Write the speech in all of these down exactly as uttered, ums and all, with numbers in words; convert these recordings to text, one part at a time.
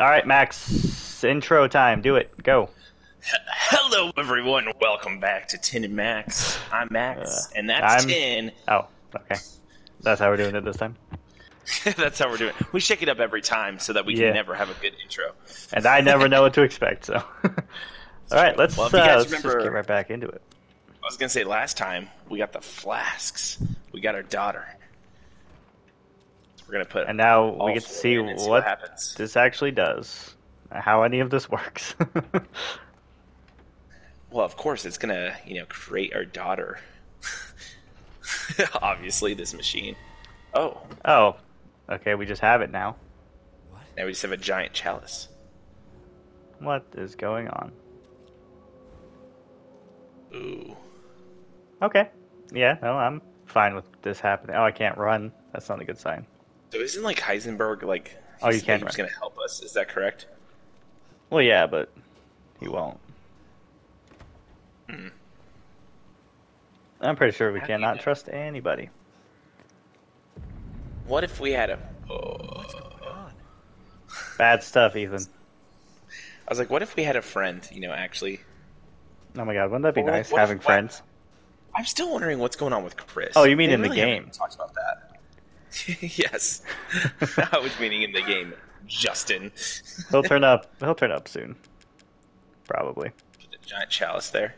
All right, Max, intro time. Do it. Go. Hello, everyone. Welcome back to Tin and Max. I'm Max, uh, and that's I'm... Tin. Oh, okay. That's how we're doing it this time? That's how we're doing it. We shake it up every time so that we yeah. can never have a good intro. And I never know what to expect, so. All right, let's, well, uh, let's remember, just get right back into it. I was going to say, last time, we got the flasks. We got our daughter. We're gonna put and now we get to see, see what, what happens. This actually does, how any of this works. Well, of course, it's gonna you know create our daughter. Obviously, this machine. Oh. Oh. Okay, we just have it now. What? Now we just have a giant chalice. What is going on? Ooh. Okay. Yeah. No, I'm fine with this happening. Oh, I can't run. That's not a good sign. So isn't like Heisenberg like oh, you can he's gonna help us? Is that correct? Well, yeah, but he won't. Mm. I'm pretty sure we How cannot you know? trust anybody. What if we had a oh. What's going on? Bad stuff, Ethan. I was like, what if we had a friend? You know, actually. Oh my God, wouldn't that be well, nice having if, friends? What? I'm still wondering what's going on with Chris. Oh, you mean they in really the game? Talked about that. Yes, I was meaning in the game, Justin. he'll turn up. He'll turn up soon, probably. Put the giant chalice there.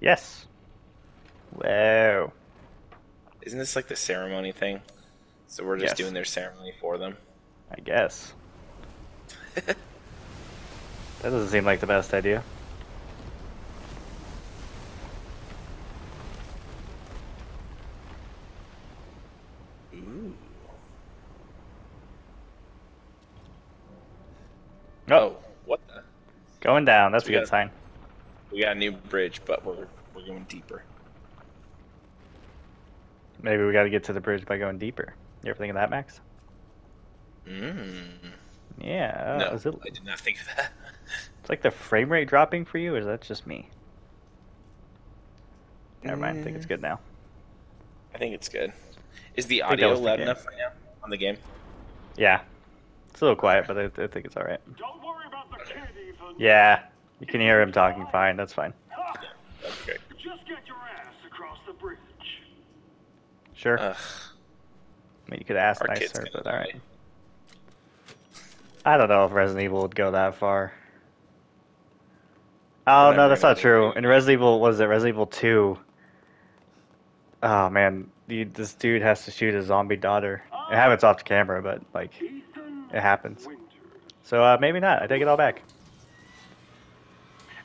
Yes. Wow. Isn't this like the ceremony thing? So we're just yes. doing their ceremony for them. I guess. That doesn't seem like the best idea. Oh, what the? Going down, that's so a good got, sign. We got a new bridge, but we're, we're going deeper. Maybe we got to get to the bridge by going deeper. You ever think of that, Max? Mm. Yeah. No, is it, I did not think of that. It's like the frame rate dropping for you, or is that just me? Never mm. mind, I think it's good now. I think it's good. Is the audio loud enough right now on the game? Yeah. It's a little quiet, but I, I think it's all right. Don't worry about the kid, Ethan. Yeah, you can hear him talking fine. That's fine. Okay. Just get your ass across the bridge. Sure. Ugh. I mean, you could ask Our nicer, but all right. Play. I don't know if Resident Evil would go that far. Oh, well, no, that's not true. In Resident Evil, what is it? Resident Evil two. Oh, man. You, this dude has to shoot his zombie daughter. It happens off the camera, but, like... It happens. So uh, maybe not. I take it all back.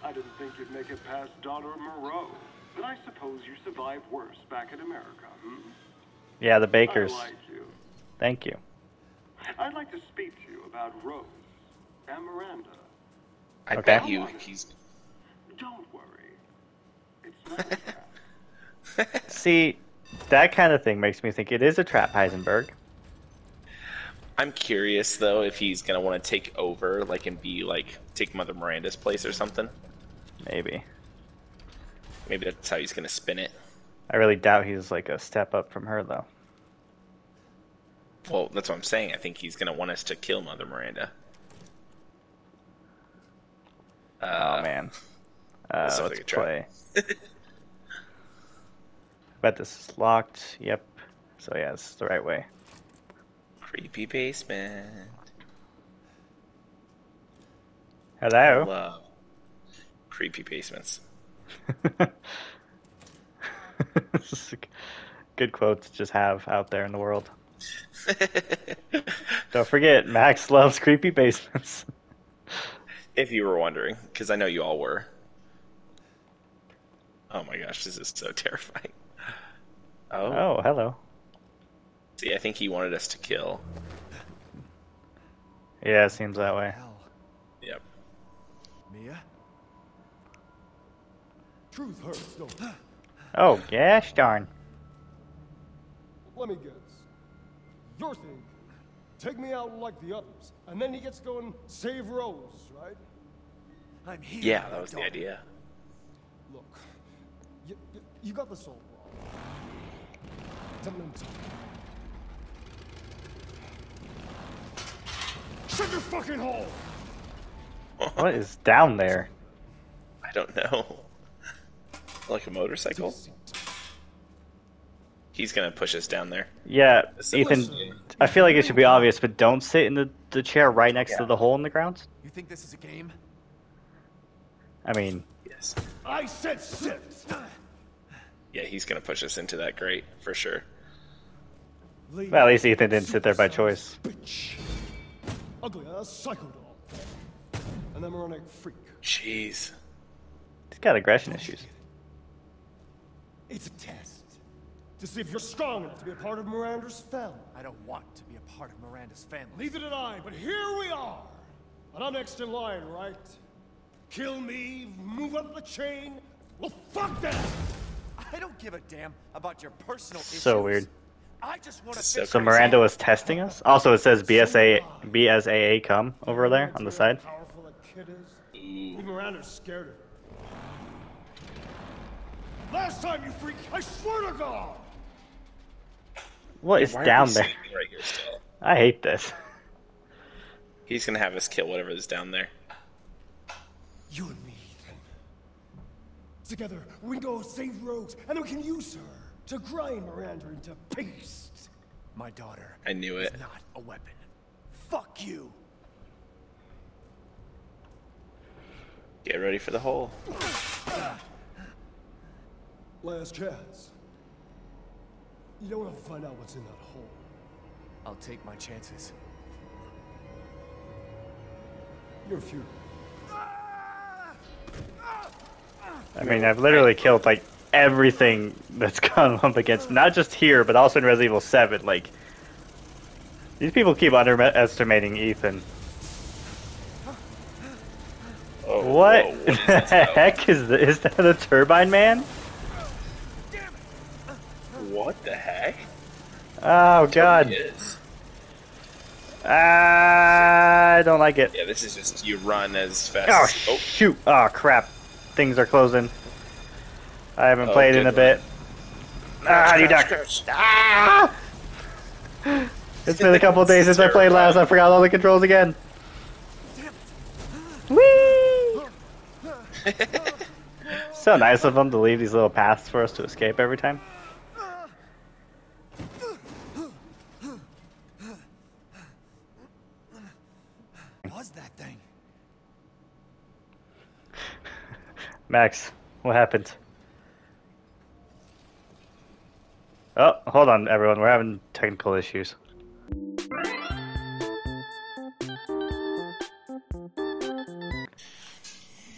I didn't think you'd make it past Daughter Moreau, but I suppose you survived worse back in America, hmm? Yeah, the Bakers. I like you. Thank you. I'd like to speak to you about Rose and Miranda. I okay. bet you he's... Don't worry. It's not a See, that kind of thing makes me think it is a trap, Heisenberg. I'm curious though if he's gonna want to take over, like, and be like take Mother Miranda's place or something. Maybe. Maybe that's how he's gonna spin it. I really doubt he's like a step up from her though. Well, that's what I'm saying. I think he's gonna want us to kill Mother Miranda. Oh uh, man. Uh, let's like play. I bet this is locked. Yep. So yeah, this is the right way. Creepy basement. Hello. Hello. Creepy basements. Good quotes to just have out there in the world. Don't forget, Max loves creepy basements. If you were wondering, because I know you all were. Oh my gosh, this is so terrifying. Oh. Oh, hello. See, I think he wanted us to kill. Yeah, it seems that way. Yep. Mia? Truth hurts, don't it? Oh, gosh darn. Let me guess. Your thing. Take me out like the others, and then he gets to go and save Rose, right? I'm here. Yeah, that was the idea. Look, you, you, you got the soul wrong. Tell him, tell him. Shut your fucking hole! What is down there? I don't know. Like a motorcycle? He's gonna push us down there. Yeah, Ethan, I feel like it should be obvious, but don't sit in the, the chair right next yeah. to the hole in the ground. You think this is a game? I mean... Yes. I said sit! Yeah, he's gonna push us into that grate, for sure. Well, at least Ethan didn't sit there by choice. Bitch. Ugly ass psycho doll. An emeronic freak. Jeez. He's got aggression issues. It's a test. To see if you're strong enough to be a part of Miranda's family. I don't want to be a part of Miranda's family. Neither did I, but here we are. And I'm next in line, right? Kill me, move up the chain. Well, fuck that! I don't give a damn about your personal issues. So weird. I just want to so, so Miranda was testing us? Also, it says B S A A come over there on the side. Miranda's scared of her. Last time, you freak! I swear to God! What is down there? Right here still? I hate this. He's gonna have us kill whatever is down there. You and me, Ethan. Together, we go save Rose, and we can use her to grind Miranda into paste. My daughter. I knew it. Is not a weapon. Fuck you. Get ready for the hole. Last chance. You don't want to find out what's in that hole. I'll take my chances. You're a few. I mean, I've literally killed like everything that's gone up against, not just here, but also in Resident Evil seven. Like, these people keep underestimating Ethan. Oh, what whoa, what the heck is the, is that a turbine man? What the heck? Oh god. Is. I don't like it. Yeah, this is just you run as fast oh, as oh shoot. Oh crap. Things are closing. I haven't oh, played in a run. bit. Ah, you duck. Ah! It's been a couple of days since I played last. I forgot all the controls again. Whee! So nice of them to leave these little paths for us to escape every time. Max, what happened? Oh, hold on, everyone. We're having technical issues.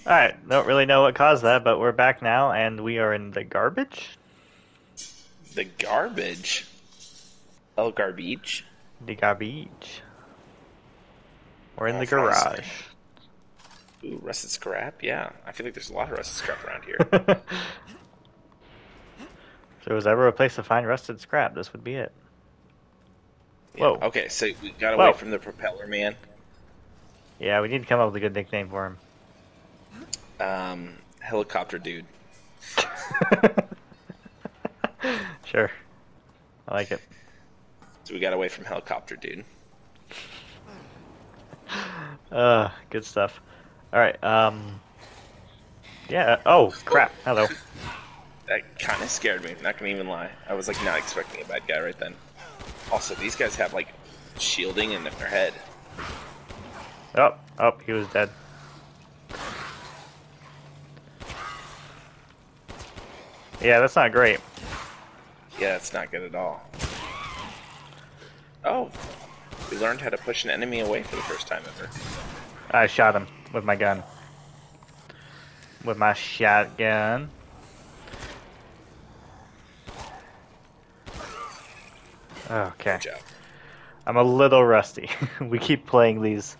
Alright, don't really know what caused that, but we're back now, and we are in the garbage? The garbage? El Garbage? The garbage. We're in oh, the garage. Ooh, rusted scrap? Yeah. I feel like there's a lot of rusted scrap around here. If there was ever a place to find rusted scrap, this would be it. Yeah. Whoa. Okay, so we got away Whoa. from the propeller man. Yeah, we need to come up with a good nickname for him. Um, helicopter dude. Sure. I like it. So we got away from helicopter dude. Uh, good stuff. Alright, um... yeah, oh, crap, hello. That kind of scared me, not gonna even lie. I was, like, not expecting a bad guy right then. Also, these guys have, like, shielding in their head. Oh, oh, he was dead. Yeah, that's not great. Yeah, that's not good at all. Oh, we learned how to push an enemy away for the first time ever. I shot him with my gun. With my shotgun. Okay. I'm a little rusty. We keep playing these.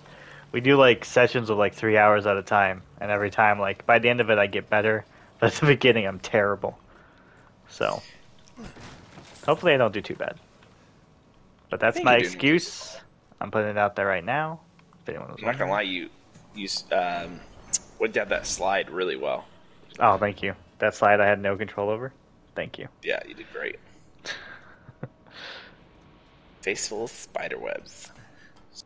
We do like sessions of like three hours at a time. And every time, like, by the end of it, I get better. But at the beginning, I'm terrible. So. Hopefully, I don't do too bad. But that's my excuse. I'm putting it out there right now. I'm not gonna lie, you, you um, went down that slide really well. Oh, thank you. That slide I had no control over. Thank you. Yeah, you did great. Face full of spider webs.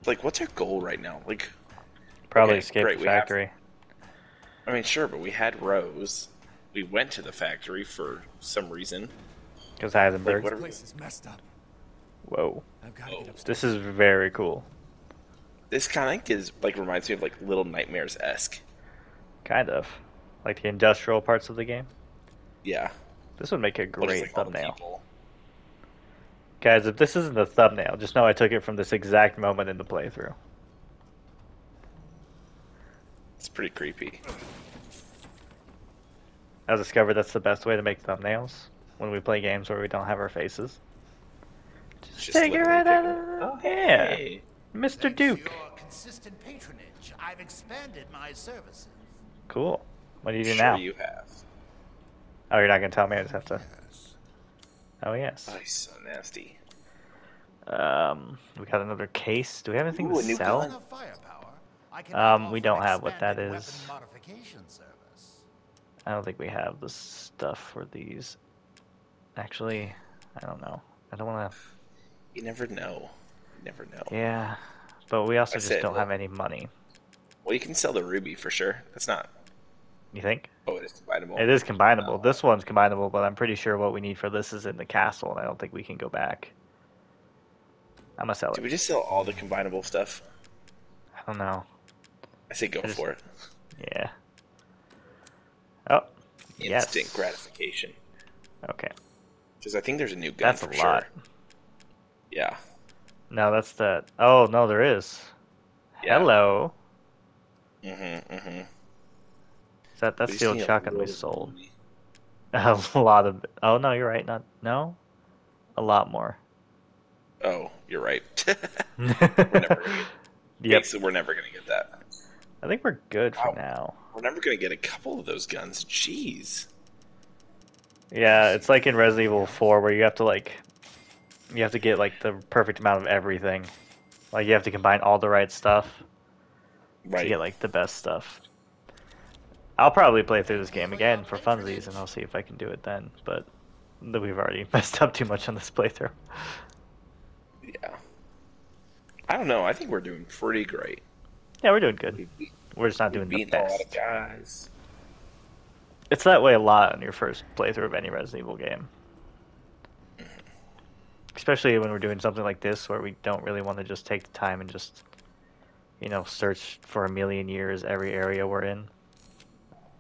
Like, what's our goal right now? Like, probably okay, escape great, the factory. Have, I mean, sure, but we had Rose. We went to the factory for some reason. Because Heisenberg. Like, this place is messed up. Whoa. I've got Whoa. This is very cool. This kind of is like reminds me of like Little Nightmares esque. Kind of, like the industrial parts of the game. Yeah. This would make a great like thumbnail. Guys, if this isn't the thumbnail, just know I took it from this exact moment in the playthrough. It's pretty creepy. I discovered that's the best way to make thumbnails when we play games where we don't have our faces. Just, just take it right out of the... Oh, yeah. Hey. Mister Thanks Duke. To your consistent patronage, I've expanded my services. Cool. What do you do sure now? You have. Oh, you're not going to tell me? I just have to... Yes. Oh, yes. Oh, he's so nasty. Um, we got another case. Do we have anything Ooh, to sell? Um, we don't have what that is. I don't think we have the stuff for these. Actually, I don't know. I don't want to... You never know. You never know. Yeah, but we also I just said, don't well, have any money. Well, you can sell the ruby for sure. That's not... You think? Oh, it is combinable. It is combinable. No. This one's combinable, but I'm pretty sure what we need for this is in the castle, and I don't think we can go back. I'm gonna sell it. Did we just sell all the combinable stuff? I don't know. I say go I just, for it. Yeah. Oh, instant yes. gratification. Okay. Because I think there's a new gun That's for a sure. lot. Yeah. No, that's the... Oh, no, there is. Yeah. Hello. Mm-hmm, mm-hmm. That that's the old shotgun we sold. A lot of oh no, you're right. Not no, a lot more. Oh, you're right. we're never gonna get, yep. we're never gonna get that. I think we're good wow. for now. We're never gonna get a couple of those guns. Jeez. Yeah, it's like in Resident Evil four where you have to like, you have to get like the perfect amount of everything. Like you have to combine all the right stuff right. to get like the best stuff. I'll probably play through this game again for funsies, and I'll see if I can do it then, but we've already messed up too much on this playthrough. Yeah. I don't know. I think we're doing pretty great. Yeah, we're doing good. We're just not doing the best. A lot of guys. It's that way a lot on your first playthrough of any Resident Evil game. Especially when we're doing something like this, where we don't really want to just take the time and just, you know, search for a million years every area we're in.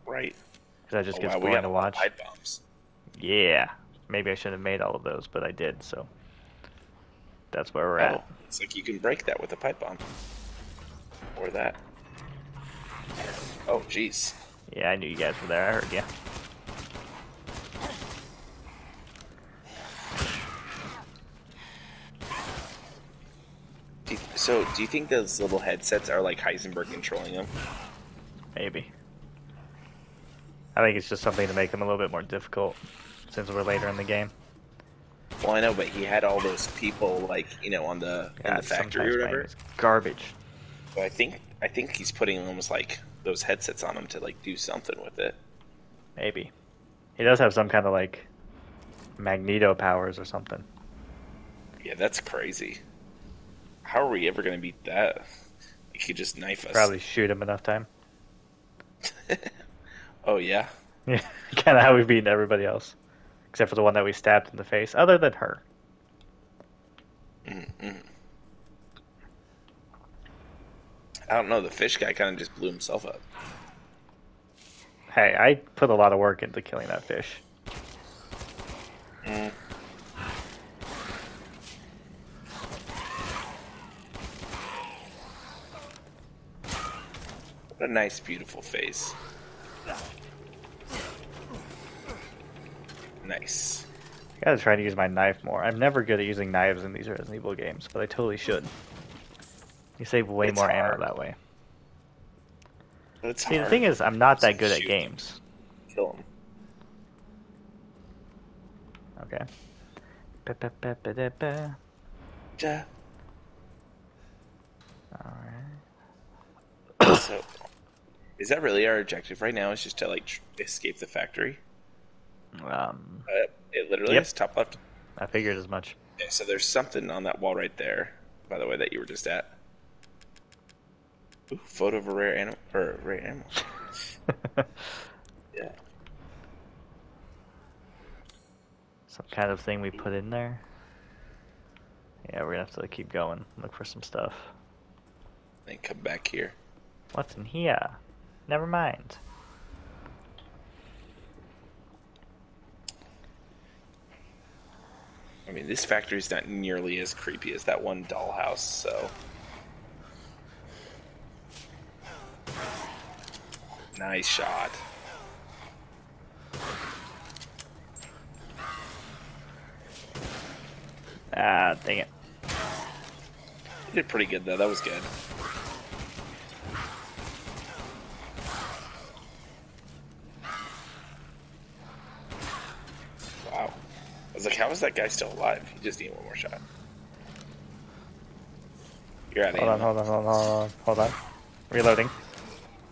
Right. Because that just oh, gets wow, boring to watch. Bombs. Yeah. Maybe I shouldn't have made all of those, but I did, so that's where we're oh, at. It's like you can break that with a pipe bomb. Or that. Oh, jeez. Yeah, I knew you guys were there. I heard you. Do you so, do you think those little headsets are like Heisenberg controlling them? Maybe. I think it's just something to make them a little bit more difficult since we're later in the game. Well, I know, but he had all those people, like, you know, on the, God, in the factory or whatever. Garbage. So I think I think he's putting almost like those headsets on him to like do something with it. Maybe. He does have some kind of like magneto powers or something. Yeah, that's crazy. How are we ever gonna beat that? He could just knife us. Probably shoot him enough time. Oh, yeah? Yeah, kind of how we've beaten everybody else. Except for the one that we stabbed in the face, other than her. Mm-hmm. I don't know, the fish guy kind of just blew himself up. Hey, I put a lot of work into killing that fish. Mm. What a nice, beautiful face. Nice. I gotta try to use my knife more. I'm never good at using knives in these Resident Evil games, but I totally should. You save way it's more hard. ammo that way. It's See, hard. the thing is, I'm not it's that good shoot. at games. Kill him. Okay. Yeah. Alright. So, is that really our objective right now? Is just to like tr escape the factory? Um, uh, it literally yep. is top left. I figured as much. Okay, so there's something on that wall right there, by the way, that you were just at. Ooh, photo of a rare animal, or rare animal. Yeah. Some kind of thing we put in there. Yeah, we're gonna have to keep going, look for some stuff. Then come back here. What's in here? Never mind. I mean, this factory's not nearly as creepy as that one dollhouse, so. Nice shot. Ah, dang it. You did pretty good, though. That was good. Wow. I was like, how is that guy still alive? He just needed one more shot. You're out of here. Hold on, hold on, hold on, hold on, hold on. Reloading.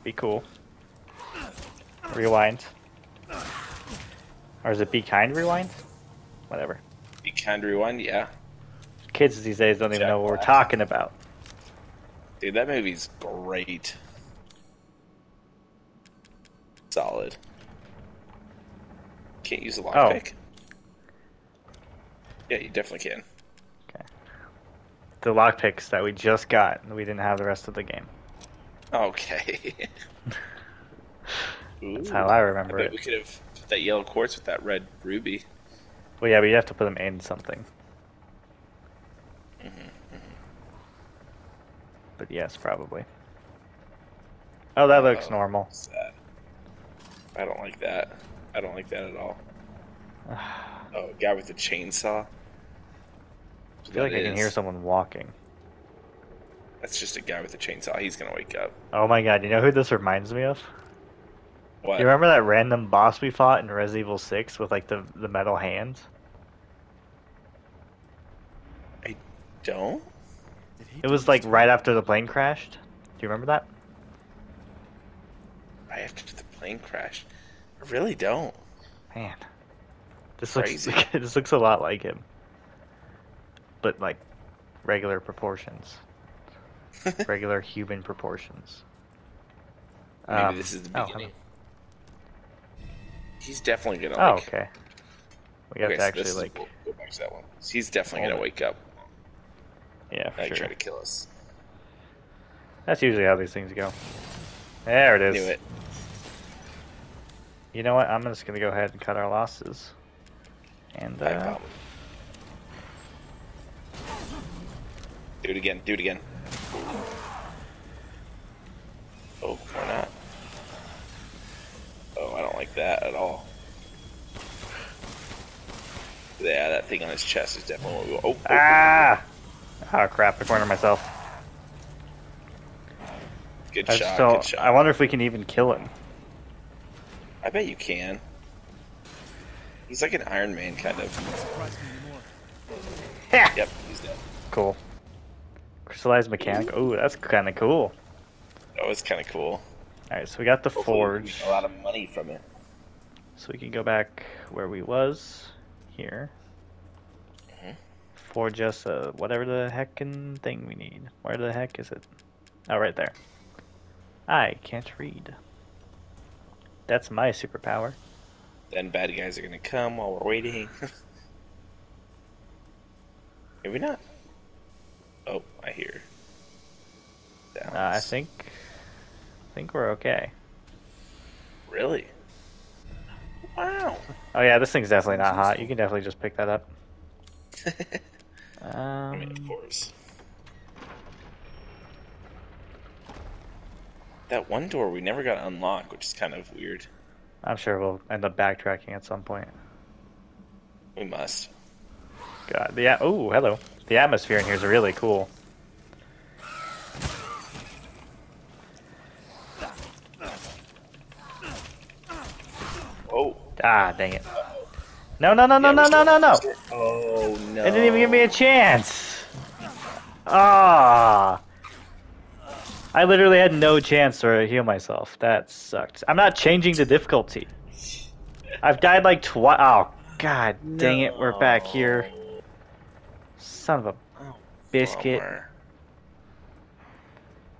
Be cool. Rewind. Or is it be kind rewind? Whatever. Be kind rewind, yeah. Kids these days don't even Jack know what Black. We're talking about. Dude, that movie's great. Solid. Can't use a lockpick. Oh. Yeah, you definitely can. Okay. The lockpicks that we just got, and we didn't have the rest of the game. Okay. That's Ooh, how I remember I bet it. We could have put that yellow quartz with that red ruby. Well, yeah, but you have to put them in something. Mm-hmm, mm-hmm. But yes, probably. Oh, that looks oh, normal. Sad. I don't like that. I don't like that at all. Oh, guy with the chainsaw. I feel like is. I can hear someone walking. That's just a guy with a chainsaw. He's gonna wake up. Oh my god, you know who this reminds me of? What? You remember that random boss we fought in Resident Evil six with like the the metal hands? I don't. It was like right after the plane crashed. Do you remember that? Right after the plane crashed. I really don't. Man, this Crazy. looks this looks a lot like him, but like regular proportions, regular human proportions. Maybe um, this is the beginning. Oh, he's definitely gonna. Oh, like, okay. We have okay, to so actually like. Cool. Go back to that one. So he's definitely gonna it. wake up. Yeah, for now sure. Try to kill us. That's usually how these things go. There it is. Knew it. You know what? I'm just gonna go ahead and cut our losses. And uh. Do it again. Do it again. Oh, or not. Oh, I don't like that at all. Yeah, that thing on his chest is definitely what we want. Oh, oh, ah! Oh, oh crap, I cornered myself. Good I shot, good shot. I wonder if we can even kill him. I bet you can. He's like an Iron Man, kind of. Yep, he's dead. Cool. Crystallized mechanic. Ooh, that's kind of cool. Oh, it's kind of cool. Alright, so we got the Hopefully forge. We get a lot of money from it. So we can go back where we was here. Mm-hmm. Forge us a whatever the heckin' thing we need. Where the heck is it? Oh, right there. I can't read. That's my superpower. Then bad guys are gonna come while we're waiting. Maybe not. Oh, I hear. Uh, I think. I think we're okay. Really? Wow. Oh yeah, this thing's definitely not hot. You can definitely just pick that up. um, I mean, of course. That one door we never got unlocked, which is kind of weird. I'm sure we'll end up backtracking at some point. We must. God, the a- oh, hello. The atmosphere in here is really cool. Ah, dang it. No, no, no, no, yeah, no, no, no, no. Oh, no. It didn't even give me a chance. Ah. Oh. I literally had no chance to heal myself. That sucked. I'm not changing the difficulty. I've died like twice. Oh, god dang no. it. We're back here. Son of a biscuit. Oh,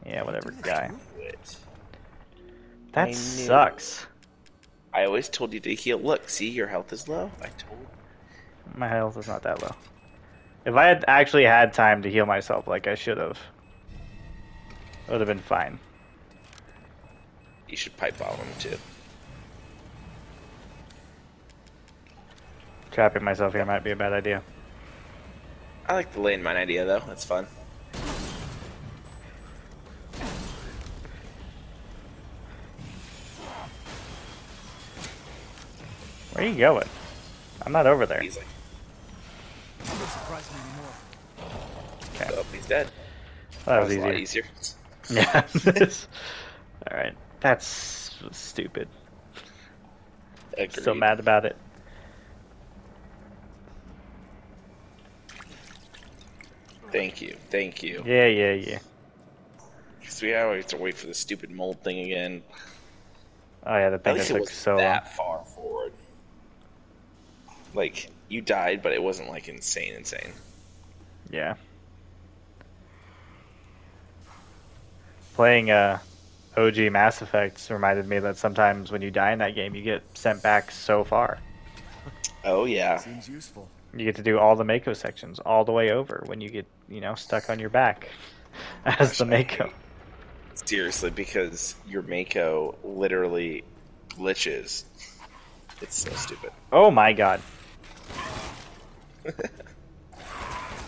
Yeah, whatever, guy. That I sucks. I always told you to heal. Look, see, your health is low. I told you. My health is not that low. If I had actually had time to heal myself like I should have, it would have been fine. You should pipe bomb him too. Trapping myself here might be a bad idea. I like the lane mine idea though, that's fun. Where are you going? I'm not over there. He's like, okay. Oh, he's dead. Well, that, that was, was easier. A lot easier. Yeah. Alright. That's stupid. Agreed. So mad about it. Thank you. Thank you. Yeah, yeah, yeah. Because we always have to wait for the stupid mold thing again. Oh, yeah, the thing that took so long. That far forward. Like, you died, but it wasn't, like, insane insane. Yeah. Playing uh, O G Mass Effect reminded me that sometimes when you die in that game, you get sent back so far. Oh, yeah. Seems useful. You get to do all the Mako sections all the way over when you get, you know, stuck on your back as Gosh, the Mako. Seriously, because your Mako literally glitches. It's so stupid. Oh, my God.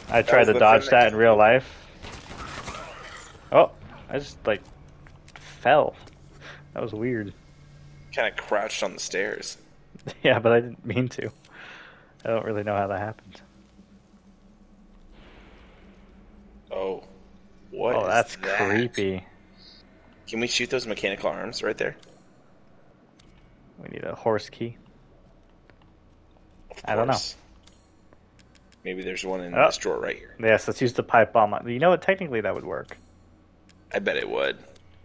I tried to dodge that in real life. Oh, I just like fell. That was weird. Kind of crouched on the stairs. Yeah, but I didn't mean to. I don't really know how that happened. Oh, what? Oh, that's creepy. Can we shoot those mechanical arms right there? We need a horse key. I don't know. Maybe there's one in oh. this drawer right here. Yes, let's use the pipe bomb. You know what? Technically, that would work. I bet it would.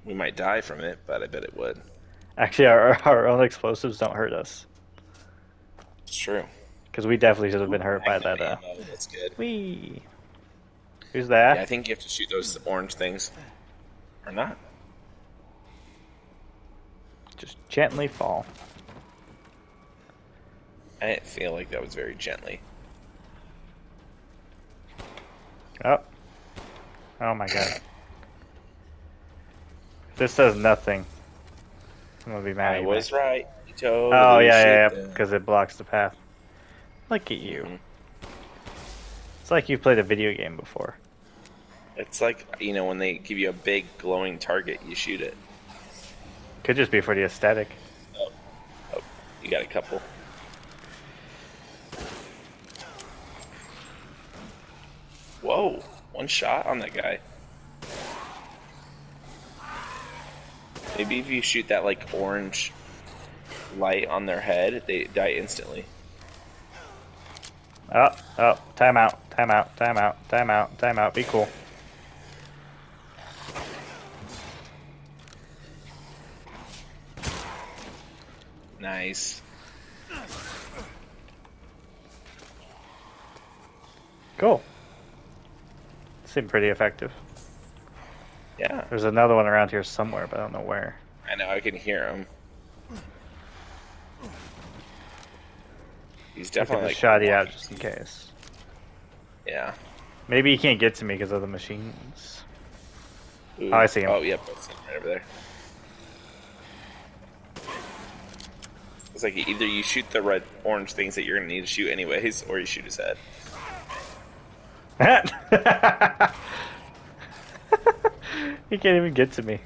We might die from it, but I bet it would. Actually, our, our own explosives don't hurt us. It's true. Because we definitely should have been hurt Ooh, by that. Uh... That's good. Whee! Who's that? Yeah, I think you have to shoot those orange things. Or not. Just gently fall. I didn't feel like that was very gently. Oh. Oh my god. This does nothing. I'm gonna be mad at you. I was right. You totally oh yeah, yeah, yeah, because it blocks the path. Look at you. Mm-hmm. It's like you've played a video game before. It's like, you know, when they give you a big glowing target, you shoot it. Could just be for the aesthetic. Oh, oh you got a couple. Whoa, one shot on that guy. Maybe if you shoot that like orange light on their head, they die instantly. Oh, oh, time out, time out, time out, time out, time out, be cool. Nice. Cool. Seemed pretty effective. Yeah. There's another one around here somewhere, but I don't know where. I know, I can hear him. He's definitely like shot you out just in case. Yeah. Maybe he can't get to me because of the machines. Ooh. Oh, I see him. Oh, yep, I see him right over there. It's like either you shoot the red, orange things that you're gonna need to shoot anyways, or you shoot his head. He can't even get to me.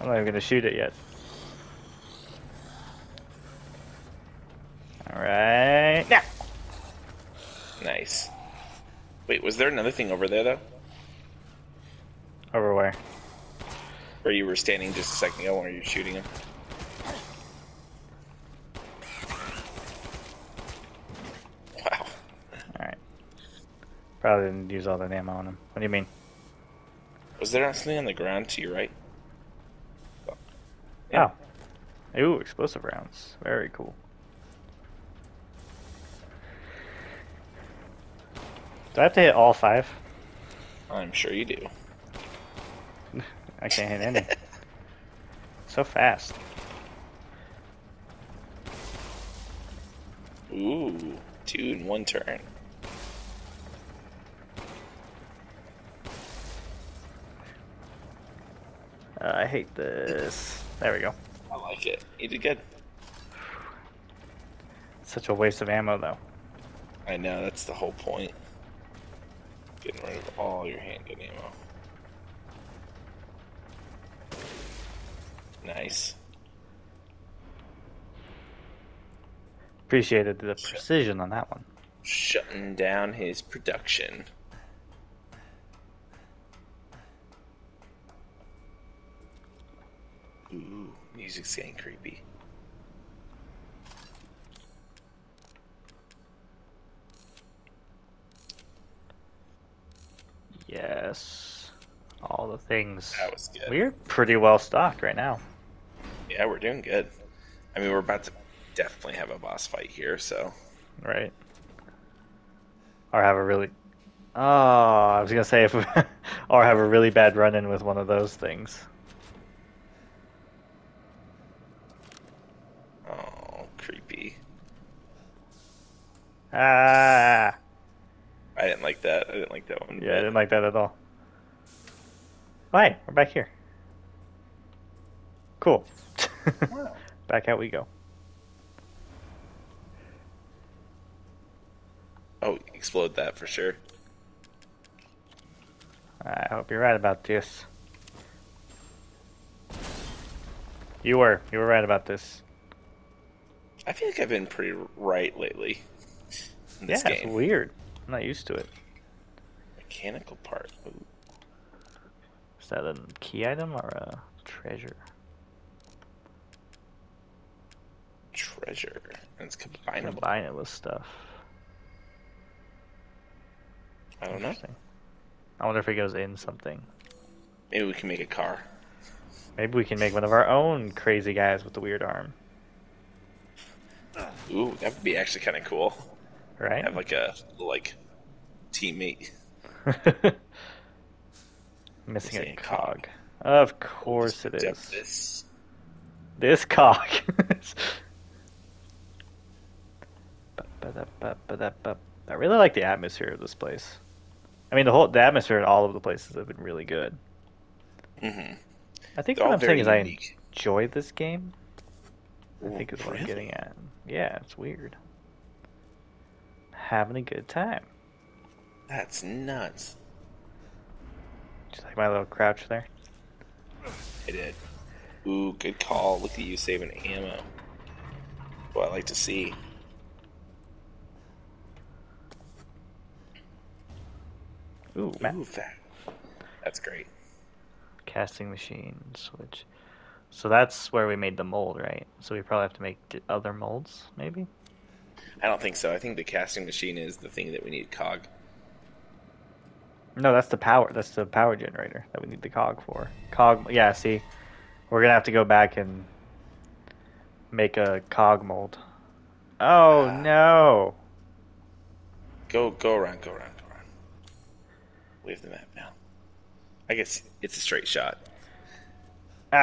I'm not even gonna shoot it yet. Alright. Yeah. Nice. Wait, was there another thing over there though? Over where? Where you were standing just a second ago when you were shooting him. Wow. Alright. Probably didn't use all that ammo on him. What do you mean? Was there not something on the ground to your right? Oh. Yeah. Oh. Ooh, explosive rounds. Very cool. Do I have to hit all five? I'm sure you do. I can't hit any. So fast. Ooh, two in one turn. Uh, I hate this. There we go. I like it. You did good. Such a waste of ammo, though. I know, that's the whole point. Getting rid of all your handgun ammo. Nice. Appreciated the precision on that one. Shutting down his production. Ooh, music's getting creepy. Yes. All the things. That was good. We're pretty well stocked right now. Yeah, we're doing good. I mean, we're about to definitely have a boss fight here, so. Right. Or have a really... Oh, I was going to say, if we... or have a really bad run-in with one of those things. Oh, creepy. Ah! I didn't like that. I didn't like that one. Yeah, but... I didn't like that at all. Oh, hey, we're back here. Cool. Wow. Back out we go. Oh, explode that for sure. I hope you're right about this. You were. You were right about this. I feel like I've been pretty right lately. In this yeah, game. It's weird. I'm not used to it. Mechanical part. Ooh. Is that a key item or a treasure? Treasure. And it's combinable. Combine it with stuff. I don't know. I wonder if it goes in something. Maybe we can make a car. Maybe we can make one of our own crazy guys with the weird arm. Ooh, that would be actually kind of cool. Right? Have like a like teammate. Missing a cog. cog. Of course it is. This, this cog. I really like the atmosphere of this place. I mean, the whole the atmosphere in all of the places have been really good. Mm-hmm. I think They're what I'm saying unique. is I enjoy this game. I Ooh, think is what really? I'm getting at. Yeah, it's weird. Having a good time. That's nuts. Just like my little crouch there. I did. Ooh, good call. Look at you saving ammo. What I like to see. Ooh, Ooh that, that's great. Casting machine switch. So that's where we made the mold, right? So we probably have to make other molds, maybe? I don't think so. I think the casting machine is the thing that we need cog. No, that's the power. That's the power generator that we need the cog for. Cog, yeah, see? We're going to have to go back and make a cog mold. Oh, uh, no. Go, go around, go around. We have the map now. I guess it's a straight shot. Uh...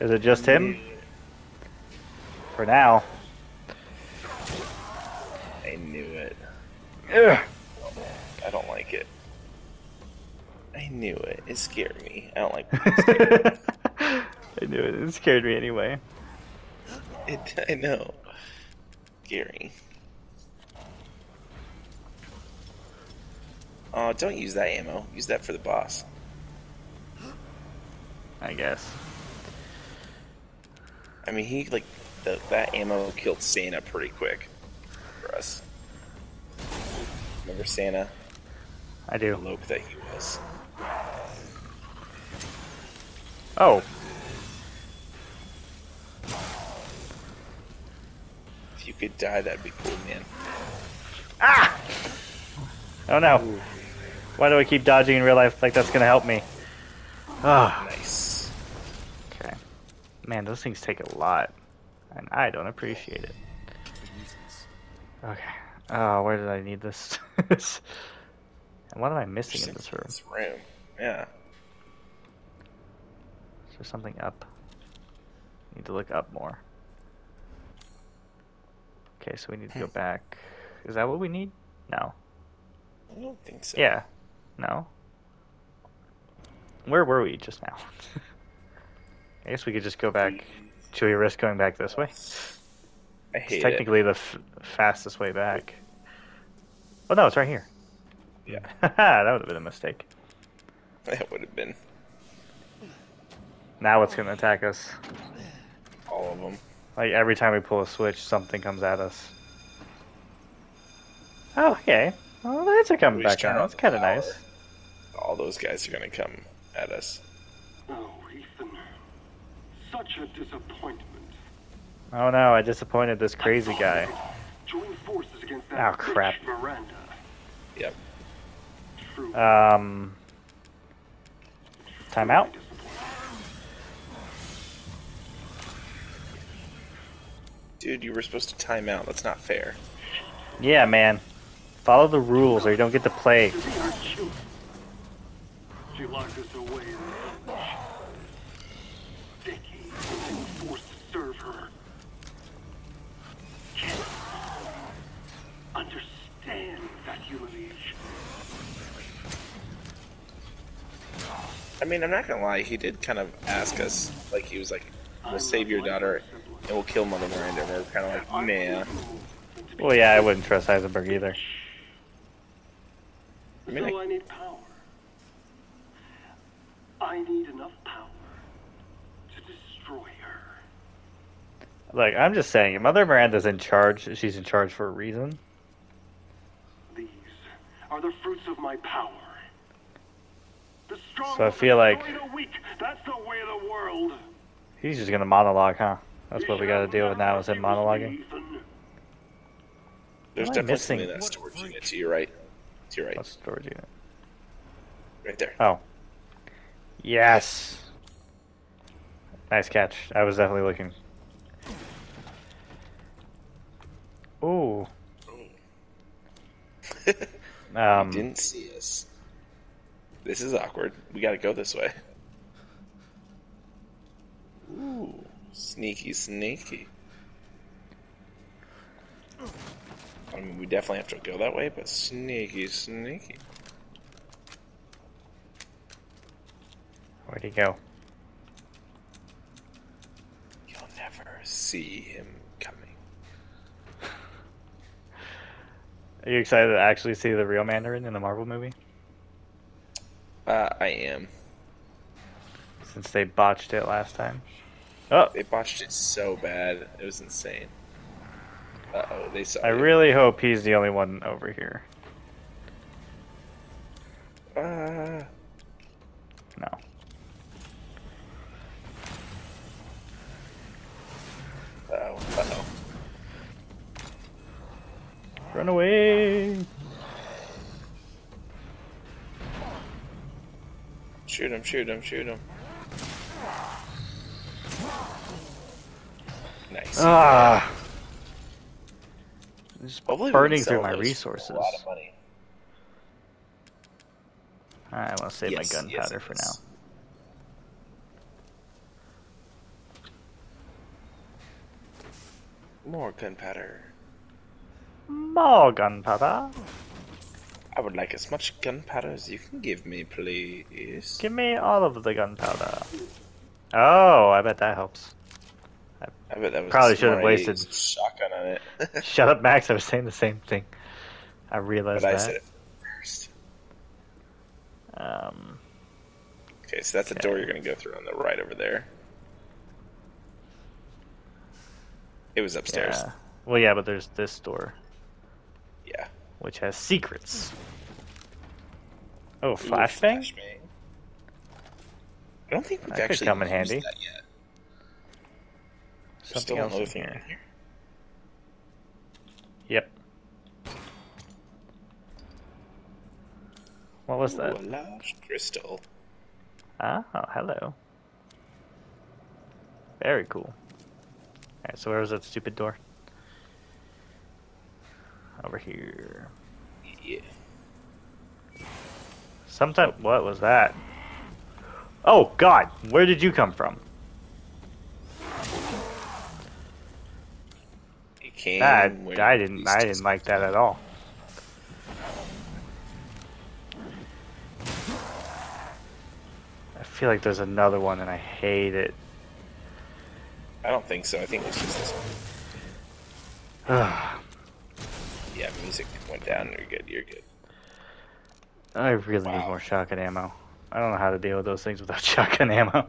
Is it just him? For now. I knew it. Ugh. I don't like it. I knew it. It scared me. I don't like it. I knew it. It scared me anyway. It, I know. Scary. Oh, uh, don't use that ammo. Use that for the boss. I guess. I mean, he, like, the, that ammo killed Santa pretty quick for us. Remember Santa? I do. The Loke that he was. Oh. If you could die, that'd be cool, man. Ah! Oh, no. Ooh. Why do I keep dodging in real life like that's going to help me? Oh. Nice. Okay. Man, those things take a lot. And I don't appreciate it. Okay. Oh, where did I need this? And what am I missing in this room? This room, yeah. Is there something up? I need to look up more. Okay, so we need to go back. Is that what we need? No. I don't think so. Yeah. No. Where were we just now? I guess we could just go back. Should we risk going back this way? I hate it's technically it. the f fastest way back. Oh no, it's right here. Yeah. That would have been a mistake. That would have been. Now it's going to attack us. All of them. Like every time we pull a switch, something comes at us. Oh, okay. Well, the lights are coming back on. That's kind of nice. All those guys are going to come at us. Oh, Ethan. Such a disappointment. Oh no, I disappointed this crazy guy. Join forces against that oh, crap. Miranda. Yep. True. Um. Time out. Dude, you were supposed to time out. That's not fair. Yeah, man. Follow the rules or you don't get to play. She locked us away. Vicky has been forced to serve her. Can understand that humiliation. I mean, I'm not gonna lie. He did kind of ask us, like he was like, "We'll save your daughter and we'll kill Mother Miranda." And we're kind of like, "Nah." Well, yeah, I wouldn't trust Heisenberg either. I mean, so I need power. I need enough power to destroy her. Like, I'm just saying, if Mother Miranda's in charge, she's in charge for a reason. These are the fruits of my power. The strong so I feel like weak. That's the way of the world. He's just gonna monologue, huh? That's what we gotta deal with now, is him monologuing. There's definitely something in that storage unit to your right. To your right. That's storage unit. Right there. Oh. Yes. Nice catch. I was definitely looking. Ooh. um, he didn't see us. This is awkward. We gotta go this way. Ooh. Sneaky, sneaky. I mean, we definitely have to go that way, but sneaky, sneaky. Where'd he go? You'll never see him coming. Are you excited to actually see the real Mandarin in the Marvel movie? Uh, I am. Since they botched it last time. Oh! They botched it so bad. It was insane. Uh-oh, they saw I him. Really hope he's the only one over here. Uh... No. Uh-oh, uh-oh. Run away! Shoot him, shoot him, shoot him. Nice. Ah! I'm just Hopefully burning through my resources. A lot of money. I want to save yes, my gunpowder yes, for yes. now. More gunpowder. More gunpowder. I would like as much gunpowder as you can give me, please. Give me all of the gunpowder. Oh, I bet that helps. I, I bet that was probably should have wasted shotgun on it. Shut up, Max. I was saying the same thing. I realized but I that. Said it first. Um. Okay, so that's okay. a door you're gonna go through on the right over there. It was upstairs. Yeah. Well, yeah, but there's this door. Yeah. Which has secrets. Oh, flashbang? Flash I don't think we've that actually come in handy. That yet. There's Something else in here. in here. Yep. What was Ooh, that? A large crystal. Ah, oh, hello. Very cool. Alright, so where was that stupid door? Over here. Yeah. Sometimes, what was that? Oh God, where did you come from? It came that, I didn't, I didn't like that at all. I feel like there's another one and I hate it. I don't think so. I think it's just this one. Yeah, music went down. You're good. You're good. I really wow. need more shotgun ammo. I don't know how to deal with those things without shotgun ammo.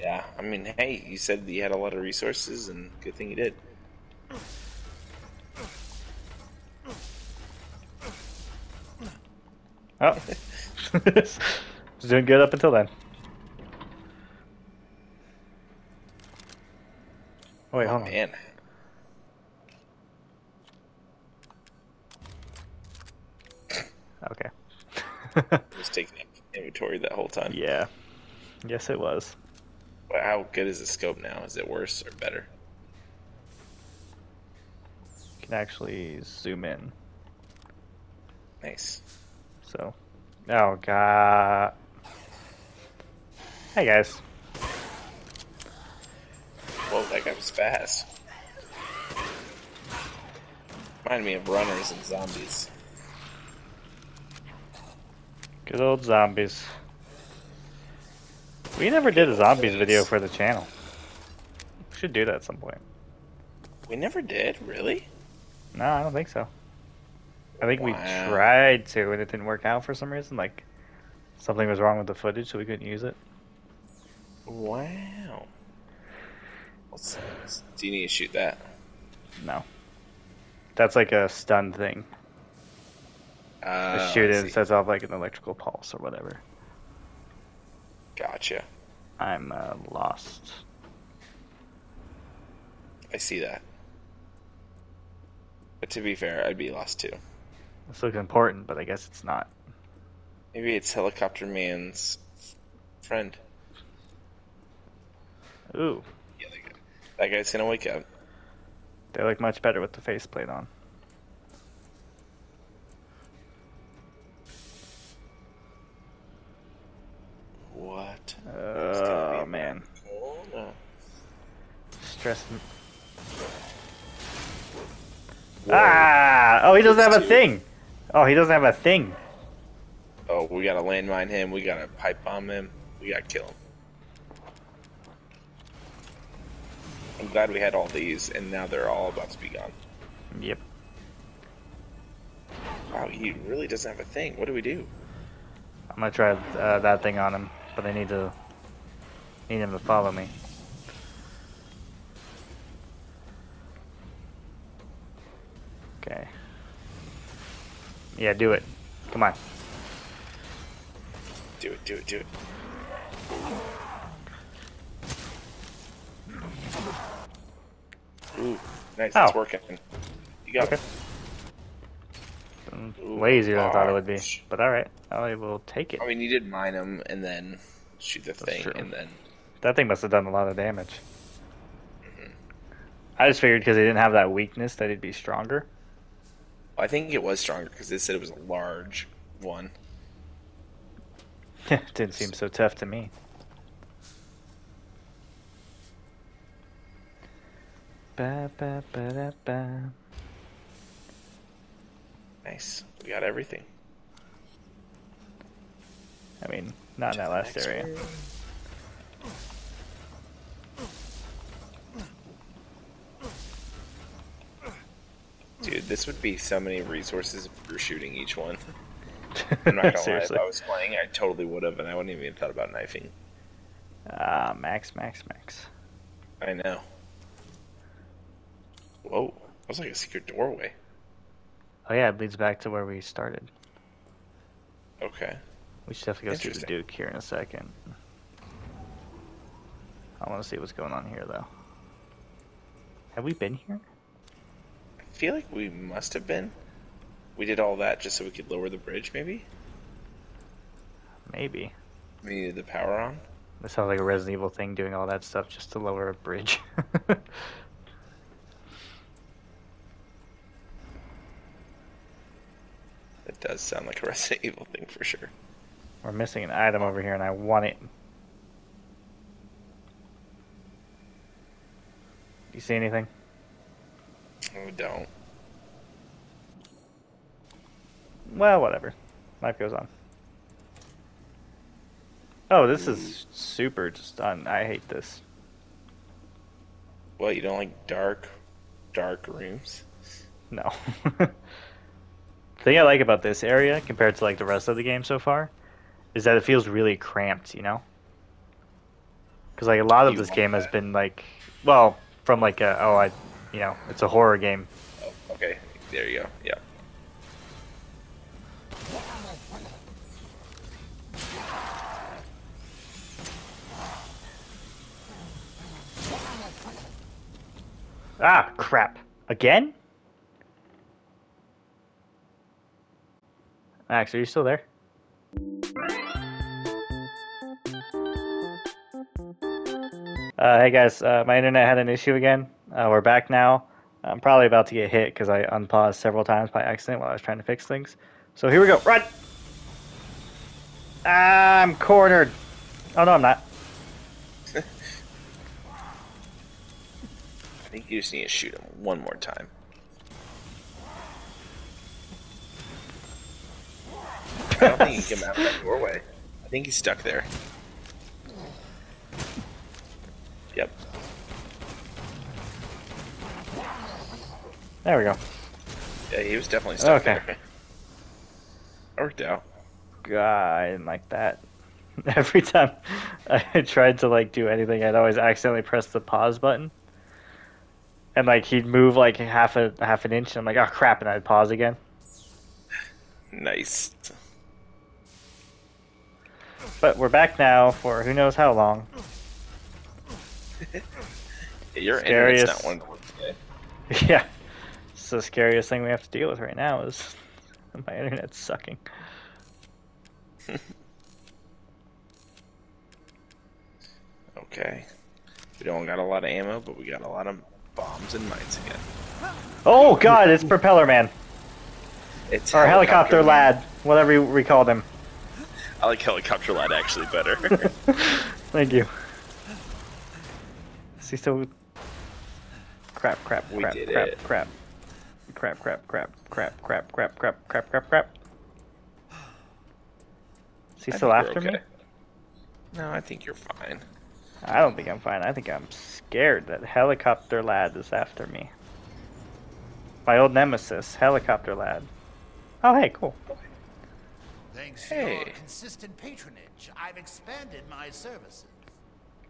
Yeah, I mean, hey, you said that you had a lot of resources, and good thing you did. Oh. Was doing good up until then. Oh, wait, hold oh, on. Man. Okay. It was taking inventory that whole time. Yeah. Yes, it was. Well, how good is the scope now? Is it worse or better? You can actually zoom in. Nice. So. Oh, God. Hey, guys. Whoa, that guy was fast. Reminded me of runners and zombies. Good old zombies. We never did a zombies video for the channel. We should do that at some point. We never did, really? No, I don't think so. I think wow. we tried to, and it didn't work out for some reason. Like, something was wrong with the footage, so we couldn't use it. Wow. What's do you need to shoot that? No. That's like a stun thing. Uh, shoot it and sets off like an electrical pulse or whatever. Gotcha. I'm uh, lost. I see that. But to be fair, I'd be lost too. This looks important, but I guess it's not. Maybe it's Helicopter Man's friend. Ooh. Yeah, that, guy. that guy's gonna wake up. They look much better with the faceplate on. What? Oh, man. Stress. Ah! Oh, he doesn't have a thing. Oh, he doesn't have a thing. Oh, we gotta landmine him. We gotta pipe bomb him. We gotta kill him. I'm glad we had all these, and now they're all about to be gone. Yep. Wow, he really doesn't have a thing. What do we do? I'm gonna try uh, that thing on him. But I need to need him to follow me. Okay. Yeah, do it. Come on. Do it, do it, do it. Ooh, nice, oh. It's working. You got it. Okay. Way easier than I thought it would be. But alright. I will take it. I mean, you did mine him and then shoot the That's thing, true. and then that thing must have done a lot of damage. Mm-hmm. I just figured because they didn't have that weakness that it'd be stronger. I think it was stronger because they said it was a large one. It didn't seem so tough to me. Ba, ba, ba, da, ba. Nice. We got everything. I mean, not in that last area. Dude, this would be so many resources if we were shooting each one. I'm not gonna lie, if I was playing, I totally would have, and I wouldn't even have thought about knifing. Ah, uh, Max, Max, Max. I know. Whoa, that was like a secret doorway. Oh yeah, it leads back to where we started. Okay. We should have to go through the Duke here in a second. I want to see what's going on here, though. Have we been here? I feel like we must have been. We did all that just so we could lower the bridge, maybe? Maybe. We needed the power on? That sounds like a Resident Evil thing, doing all that stuff just to lower a bridge. That does sound like a Resident Evil thing for sure. We're missing an item over here and I want it. You see anything? I don't. Well, whatever. Life goes on. Oh, this is super just on. I hate this. Well, you don't like dark, dark rooms? No. The thing I like about this area, compared to like the rest of the game so far, is that it feels really cramped, you know? Because like a lot of this game has been like, well, from like a, oh, I, you know, it's a horror game. Oh, okay. There you go. Yeah. Ah, crap. Again? Max, are you still there? Uh, hey guys, uh, my internet had an issue again. Uh, we're back now. I'm probably about to get hit because I unpaused several times by accident while I was trying to fix things. So here we go. Run! Ah, I'm cornered. Oh no, I'm not. I think you just need to shoot him one more time. I don't think he can get him out of that doorway. I think he's stuck there. Yep. There we go. Yeah, he was definitely stuck okay. there. That worked out. God, I didn't like that. Every time I tried to like do anything, I'd always accidentally press the pause button. And like he'd move like half a half an inch, and I'm like, oh crap, and I'd pause again. Nice. But we're back now for who knows how long. Yeah, your internet's not one to work today. Yeah, it's the scariest thing we have to deal with right now is my internet's sucking. Okay, we don't got a lot of ammo, but we got a lot of bombs and mines again. Oh god, it's Propeller Man. It's or Helicopter, helicopter Lad, whatever we call them. I like Helicopter Lad actually better. Thank you. Is he still... Crap, crap, crap, we did crap, it. crap, crap, crap, crap, crap, crap, crap, crap, crap, crap, crap. Is he I still after okay. me? No, I think you're fine. I don't think I'm fine. I think I'm scared that Helicopter Lad is after me. My old nemesis, Helicopter Lad. Oh, hey, cool. Thanks hey. to your consistent patronage, I've expanded my services.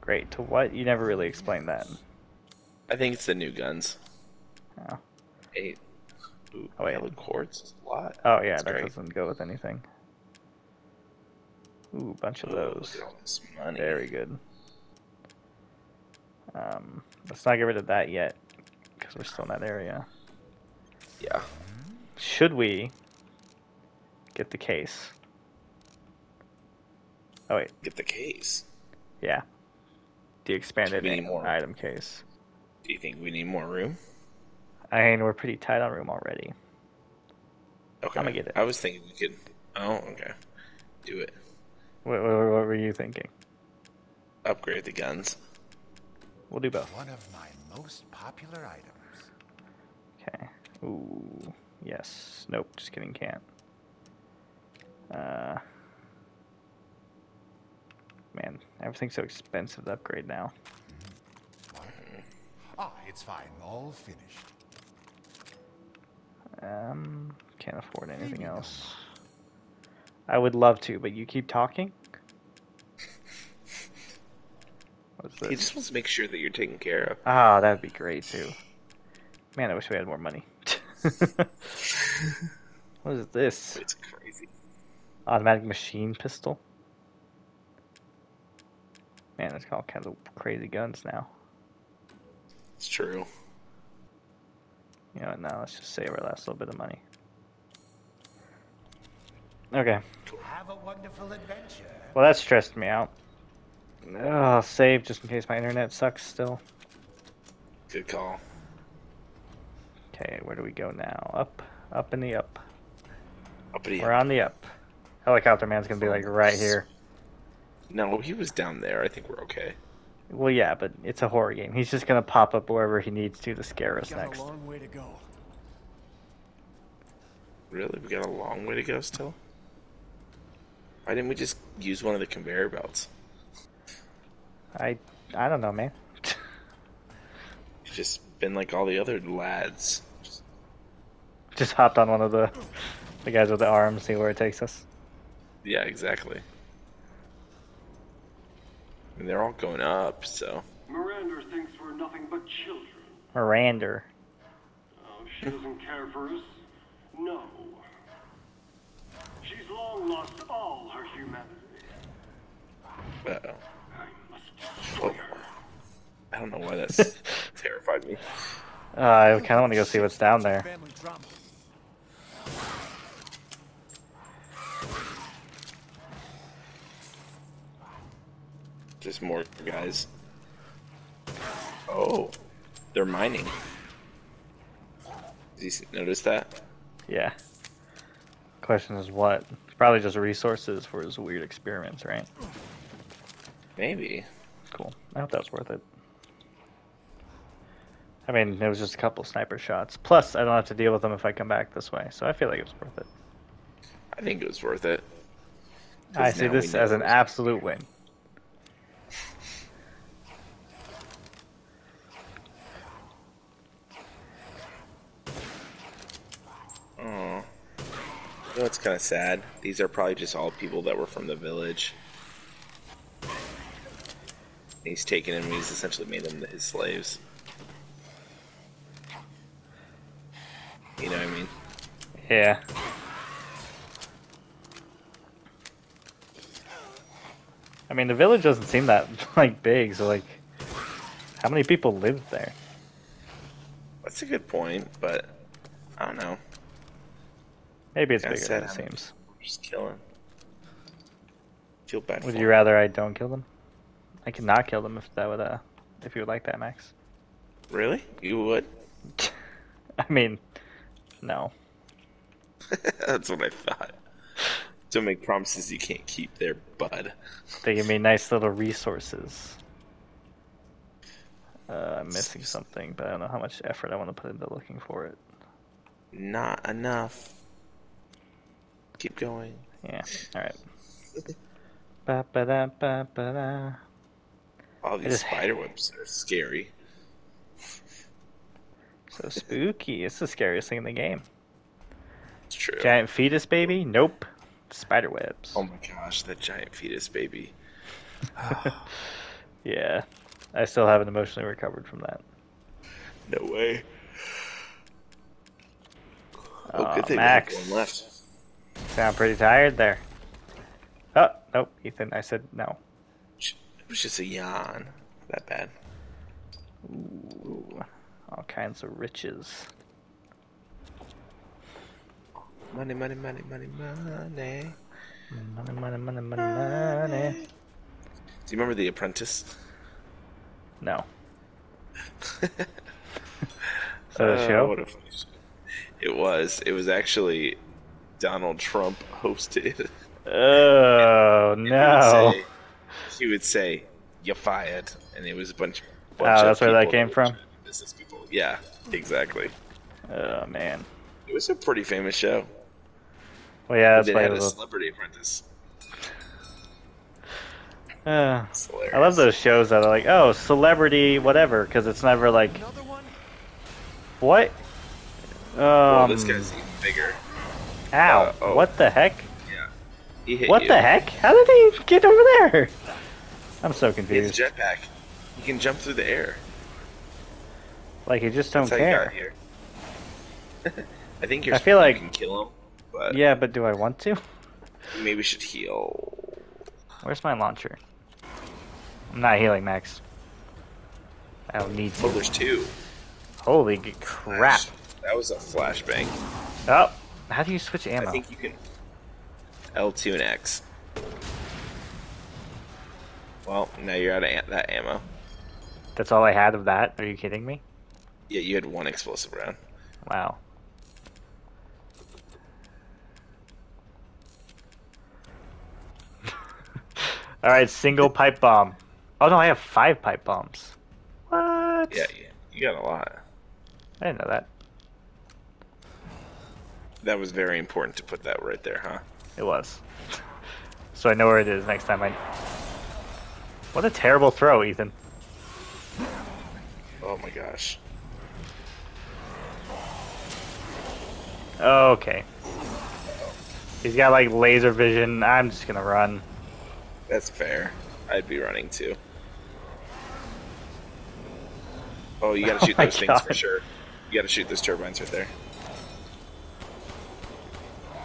Great. To what? You never really explained that. I think it's the new guns. Oh. Eight. Ooh, oh, wait. Quartz is a lot. Oh, yeah. That's that great. Doesn't go with anything. Ooh, a bunch of Ooh, those. Look at all this money. Very good. Um, let's not get rid of that yet, because we're still in that area. Yeah. Should we get the case? Oh wait. Get the case? Yeah. The expanded item more? case. Do you think we need more room? I mean, we're pretty tight on room already. Okay. I'm gonna get it. I was thinking we could... Oh, okay. Do it. What, what, what were you thinking? Upgrade the guns. We'll do both. One of my most popular items. Okay. Ooh. Yes. Nope. Just kidding. Can't. Uh. Man, everything's so expensive to upgrade now. Mm-hmm. Ah, it's fine. All finished. Um. Can't afford anything Maybe else. Not. I would love to, but you keep talking. He just wants to make sure that you're taken care of. Ah, oh, that'd be great too. Man, I wish we had more money. What is this? It's crazy. Automatic machine pistol. Man, it's got all kinds of crazy guns now. It's true. You know what? Now let's just save our last little bit of money. Okay. Have a wonderful adventure. Well, that stressed me out. Oh, save just in case my internet sucks still. Good call. Okay, where do we go now? Up, up, and the up. We're up. on the up. Helicopter man's gonna be like right here. No, he was down there. I think we're okay. Well, yeah, but it's a horror game. He's just gonna pop up wherever he needs to to scare us next. We got a long way to go. Really? We got a long way to go still? Why didn't we just use one of the conveyor belts? I I don't know, man. Just been like all the other lads. Just, just hopped on one of the the guys with the arms, see where it takes us. Yeah, exactly. I mean, they're all going up, so. Miranda thinks we're nothing but children. Miranda. Oh, she doesn't care for us. No. She's long lost all her humanity. Uh-oh. I must destroy her. I don't know why that's terrified me. Uh, I kind of want to go see what's down there. Just more guys. Oh, they're mining. Did you notice that? Yeah. Question is what? It's probably just resources for his weird experiments, right? Maybe. Cool. I hope that was worth it. I mean, it was just a couple sniper shots. Plus, I don't have to deal with them if I come back this way, so I feel like it was worth it. I think it was worth it. I see this as an absolute win. Oh, you know, it's kind of sad. These are probably just all people that were from the village. He's taken them and he's essentially made them his slaves. You know what I mean? Yeah. I mean, the village doesn't seem that, like, big, so, like, how many people live there? That's a good point, but I don't know. Maybe it's bigger than it seems. Just killing. Feel bad. Would you rather I don't kill them? I could not kill them if that would, uh, if you would like that, Max. Really? You would? I mean, no. That's what I thought. Don't make promises you can't keep there, bud. They give me nice little resources. Uh, I'm missing something, but I don't know how much effort I want to put into looking for it. Not enough. Keep going. Yeah, alright. Ba ba da ba ba da. All these spider webs are scary. So spooky. It's the scariest thing in the game. It's true. Giant fetus baby? Nope. Spider webs. Oh my gosh, that giant fetus baby. Yeah. I still haven't emotionally recovered from that. No way. Oh, oh good thing Max. There's one left. Sound pretty tired there. Oh, nope, Ethan, I said no. It was just a yawn. That bad. Ooh. All kinds of riches. Money, money, money, money, money. Money, money, money, money, money. Do you remember The Apprentice? No. So the uh, show? What a funny show. It was. It was actually Donald Trump hosted. Oh, and, and no. He would, say, he would say, "You're fired," and it was a bunch, bunch oh, that's of where that came from? Business people. Yeah, exactly. Oh, man. It was a pretty famous show. Well, yeah, that's why it was a celebrity apprentice. Uh, I love those shows that are like, oh, celebrity whatever, because it's never like... What? Um, well, this guy's even bigger. Ow, uh, oh. What the heck? Yeah. He hit what you. the heck? How did he get over there? I'm so confused. He has a jetpack. He can jump through the air. Like, he just don't That's care. How he got here. I think you're I feel like you can kill him. But yeah, but do I want to? Maybe we should heal. Where's my launcher? I'm not healing, Max. I don't need to. Oh, there's two. Holy crap. Flash. That was a flashbang. Oh, how do you switch ammo? I think you can L two and X. Well, now you're out of that ammo. That's all I had of that? Are you kidding me? Yeah, you had one explosive round. Wow. All right, single pipe bomb. Oh no, I have five pipe bombs. What? Yeah, yeah, you got a lot. I didn't know that. That was very important to put that right there, huh? It was. So I know where it is next time I... What a terrible throw, Ethan. Oh my gosh. Okay. He's got like laser vision. I'm just gonna run. That's fair. I'd be running too. Oh, you gotta shoot oh those God. things for sure. You gotta shoot those turbines right there.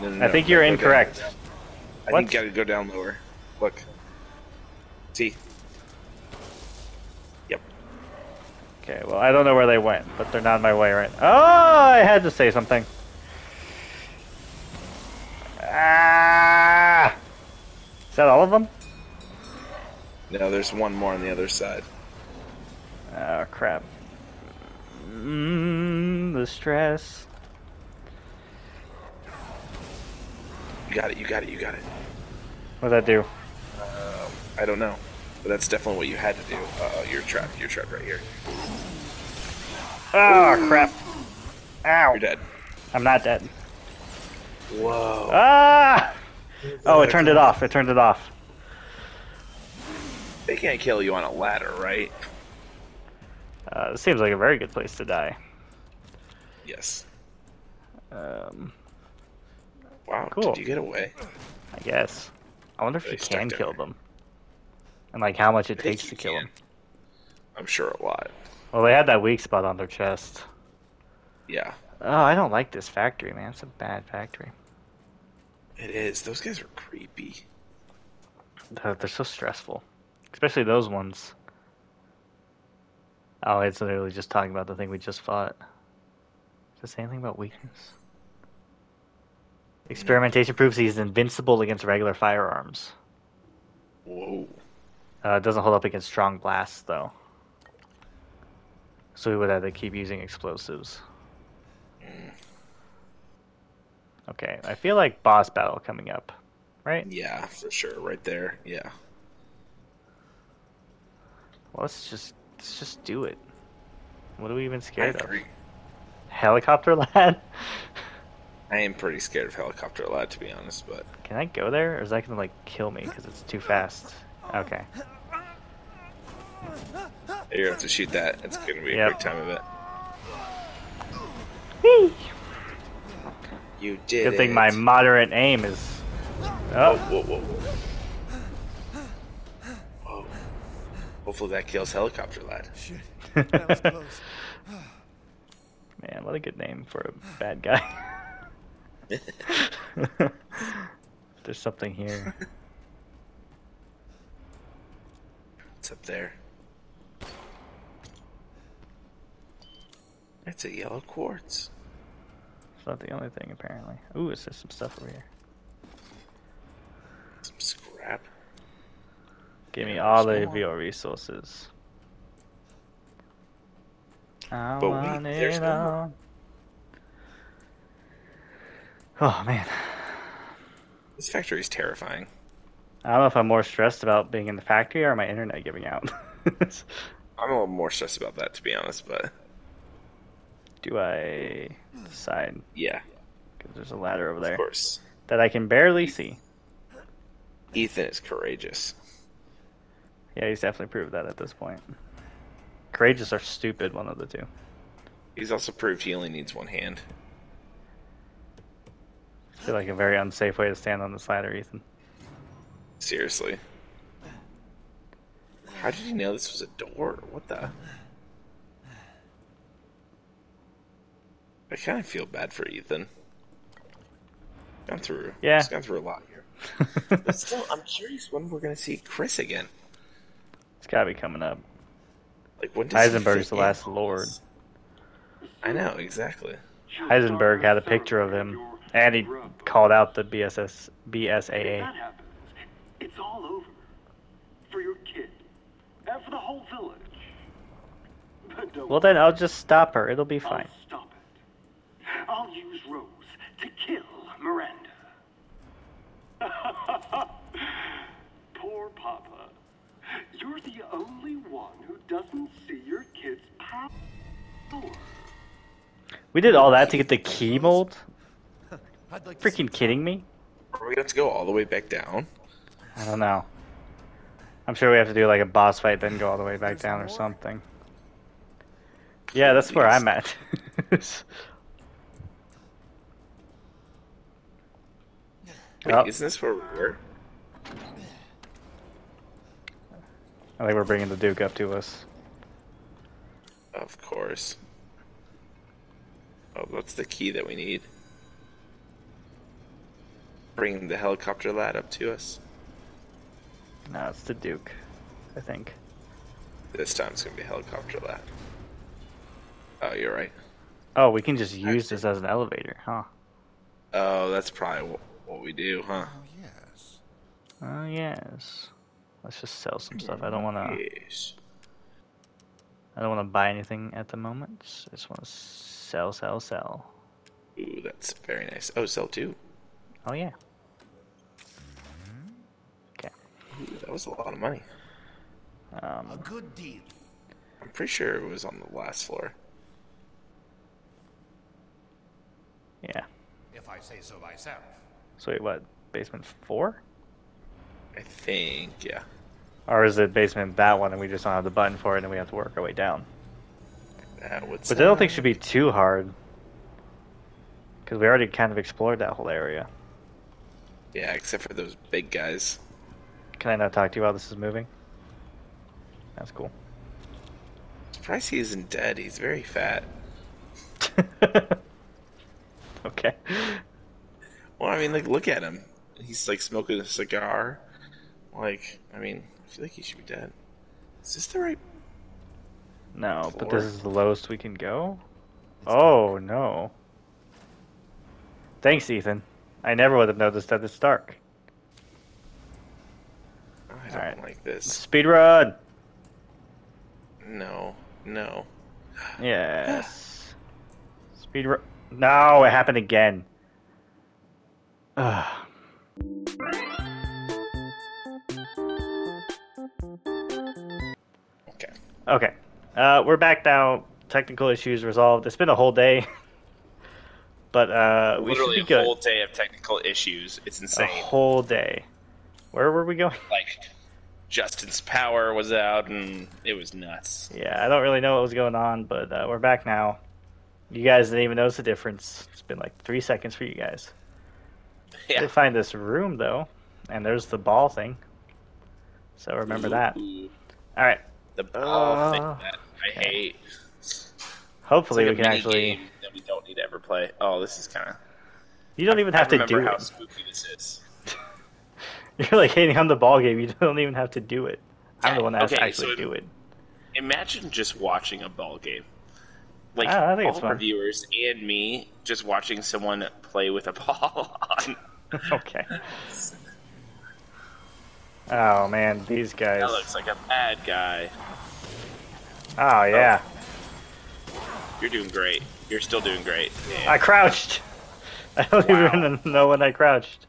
No, no, I no, think you're incorrect. Down. I what? think you gotta go down lower. Look. See? Yep. Okay, well, I don't know where they went, but they're not in my way right now. Oh, I had to say something. Ah! Is that all of them? No, there's one more on the other side. Oh, crap. Mm, the stress. You got it, you got it, you got it. What'd that do? Uh, I don't know. But that's definitely what you had to do. Uh-oh, you're trapped. You're trapped right here. Oh, ooh, crap. Ow. You're dead. I'm not dead. Whoa. Ah! Oh, it turned it off. It turned it off. They can't kill you on a ladder, right? Uh, this seems like a very good place to die. Yes. Um. Wow, cool. Did you get away? I guess. I wonder if you can kill them. And like how much it takes to kill them. I'm sure a lot. Well, they had that weak spot on their chest. Yeah. Oh, I don't like this factory, man. It's a bad factory. It is. Those guys are creepy. They're, they're so stressful. Especially those ones. Oh, it's literally just talking about the thing we just fought. Does it say anything about weakness? Experimentation proves he's invincible against regular firearms. Whoa. Uh, it doesn't hold up against strong blasts, though. So we would have to keep using explosives. Mm. Okay, I feel like boss battle coming up, right? Yeah, for sure, right there, yeah. Well, let's just let's just do it. What are we even scared of? Helicopter lad? I am pretty scared of helicopter lad, to be honest, but... Can I go there, or is that gonna, like, kill me, because it's too fast? Okay. You're gonna have to shoot that. It's gonna be yep. a quick time of it. Whee! You did Good it. thing my moderate aim is... Oh. Whoa, whoa, whoa, whoa. Whoa. Hopefully that kills helicopter lad. Shit, that was close. Man, what a good name for a bad guy. There's something here. It's up there. It's a yellow quartz. It's not the only thing, apparently. Ooh, is there some stuff over here? Some scrap. Give yeah, me all the V O resources. I but want wait, there's it all. No Oh man, this factory is terrifying. I don't know if I'm more stressed about being in the factory or my internet giving out. I'm a little more stressed about that, to be honest. But do I decide? Yeah, because there's a ladder over there, of course, that I can barely see. Ethan is courageous. Yeah, he's definitely proved that at this point. Courageous or stupid, one of the two. He's also proved he only needs one hand. I feel like a very unsafe way to stand on this ladder, Ethan. Seriously. How did you know this was a door? What the? I kind of feel bad for Ethan. Gone through. Yeah. He's gone through a lot here. But still, I'm curious when we're going to see Chris again. It's got to be coming up. Like when does Heisenberg's the last lord. I know, exactly. Heisenberg had a picture of him. And he called out the B S S, B S A A. If that happens, it's all over. For your kid. And for the whole village. But don't well then, I'll just stop her. It'll be fine. I'll stop it. I'll use Rose to kill Miranda. Poor Papa. doesn't see your kid's power. We did all that to get the key mold? Freaking kidding me? Are we going to go all the way back down? I don't know. I'm sure we have to do like a boss fight, then go all the way back down or something. Yeah, that's where I'm at. Wait, oh. Isn't this where we were? I think we're bringing the Duke up to us. Of course. Oh, that's the key that we need. Bring the helicopter lad up to us. No, it's the Duke, I think. This time it's gonna be helicopter lad. Oh, you're right. Oh, we can just use this as an elevator, huh? Oh, that's probably what we do, huh? Oh, yes. Oh, yes. Let's just sell some stuff. I don't want to... Yes. I don't want to buy anything at the moment. I just want to sell, sell, sell. Ooh, that's very nice. Oh, sell too. Oh, yeah. Okay. Ooh, that was a lot of money. Um, a good deal. I'm pretty sure it was on the last floor. Yeah. If I say so myself. So wait, what? Basement four? I think, yeah. Or is it basement that one and we just don't have the button for it and we have to work our way down? That would Which I don't think should be too hard. Because we already kind of explored that whole area. Yeah, except for those big guys. Can I not talk to you while this is moving? That's cool. Surprised he isn't dead. He's very fat. Okay. Well, I mean, like, look at him. He's, like, smoking a cigar. Like, I mean, I feel like he should be dead. Is this the right... No, floor? But this is the lowest we can go? It's oh, dark. No. Thanks, Ethan. I never would have noticed that it's dark. I don't right. like this. Speed run! No. No. Yes. Speed run. No, it happened again. Ugh. Okay. Okay. Uh, we're back now. Technical issues resolved. It's been a whole day, but uh, we literally should be a good. Whole day of technical issues. It's insane. A whole day. Where were we going? Like Justin's power was out, and it was nuts. Yeah, I don't really know what was going on, but uh, we're back now. You guys didn't even notice the difference. It's been like three seconds for you guys. Yeah. They find this room, though, and there's the ball thing. So remember Ooh. That. All right. The ball uh, thing that I okay. hate. Hopefully like we can actually... that we don't need to ever play. Oh, this is kind of... You don't even I, have I to do it. I remember how spooky this is. You're like hating on the ball game. You don't even have to do it. I'm yeah. the one that has okay, to actually so do it. Imagine just watching a ball game. Like, I think all it's our viewers and me just watching someone play with a ball on. Okay. Oh, man, these guys. That looks like a bad guy. Oh, yeah. Oh. You're doing great. You're still doing great. Man. I crouched. I don't wow. even know when I crouched.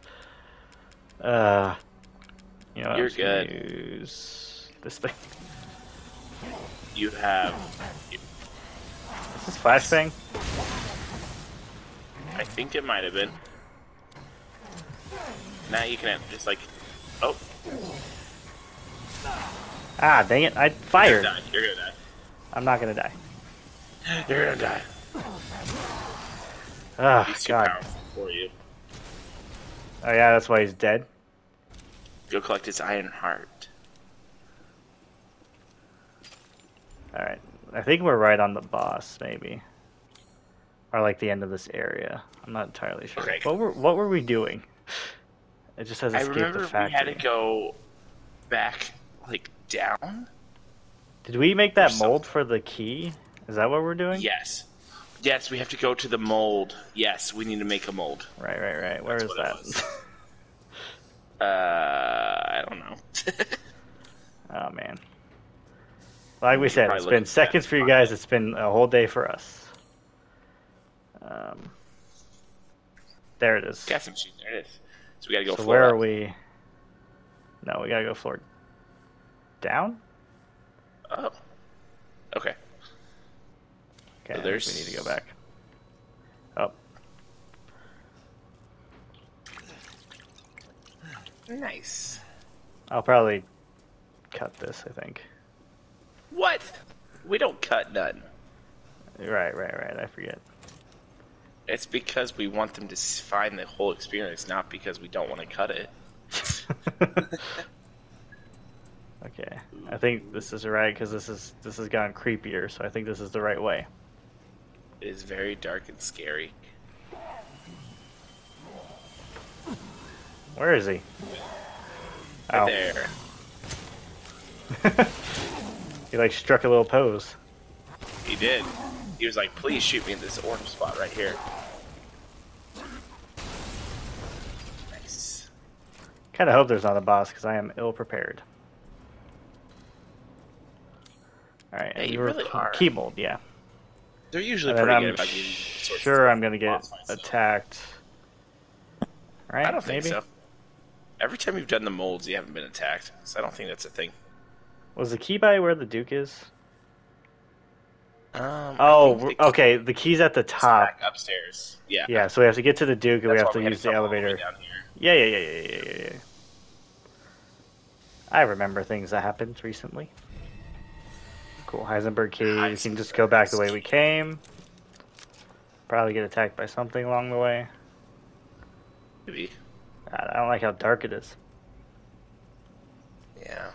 Uh, you know what You're I'm good. Use this thing. You have... You Is this flashbang? I think it might have been. Now you can have just like, oh. Ah, dang it! I fired. You're gonna die. You're gonna die. I'm not gonna die. You're gonna die. Oh he's God. Too powerful for you. Oh yeah, that's why he's dead. Go collect his iron heart. All right. I think we're right on the boss, maybe, or like the end of this area. I'm not entirely sure. Okay. What were what were we doing? It just has escaped the factory. I remember we had to go back, like down. Did we make that mold for the key? Is that what we're doing? Yes, yes. We have to go to the mold. Yes, we need to make a mold. Right, right, right. Where is that? uh, I don't know. Oh man. Like we said, it's been seconds for you guys. It's been a whole day for us. Um, there it is. Guess machine. There it is. So we gotta go. So floor where up. Are we? No, we gotta go floor down. Oh. Okay. Okay, so there's... we need to go back. Up. Nice. I'll probably cut this, I think. What? We don't cut none. Right, right, right. I forget. It's because we want them to find the whole experience, not because we don't want to cut it. Okay. I think this is right because this is this has gotten creepier, so I think this is the right way. It is very dark and scary. Where is he? Right Ow. There. He like struck a little pose. He did. He was like, please shoot me in this orange spot right here. Nice. Kinda hope there's not a boss because I am ill prepared. Alright, hey, you really are. Keyboard, yeah. They're usually pretty I'm good about getting sure I'm gonna get attacked. Right? I don't think maybe? so. Every time you've done the molds you haven't been attacked, so I don't think that's a thing. Was the key by where the Duke is? Um, oh, the okay. The key's at the top. Back upstairs. Yeah. Yeah. So we have to get to the Duke, and That's we have to we use to the elevator. Down here. Yeah, yeah, yeah, yeah, yeah, yeah, yeah. I remember things that happened recently. Cool Heisenberg key. Heisenberg we can just go back the way we came. Probably get attacked by something along the way. Maybe. God, I don't like how dark it is. Yeah.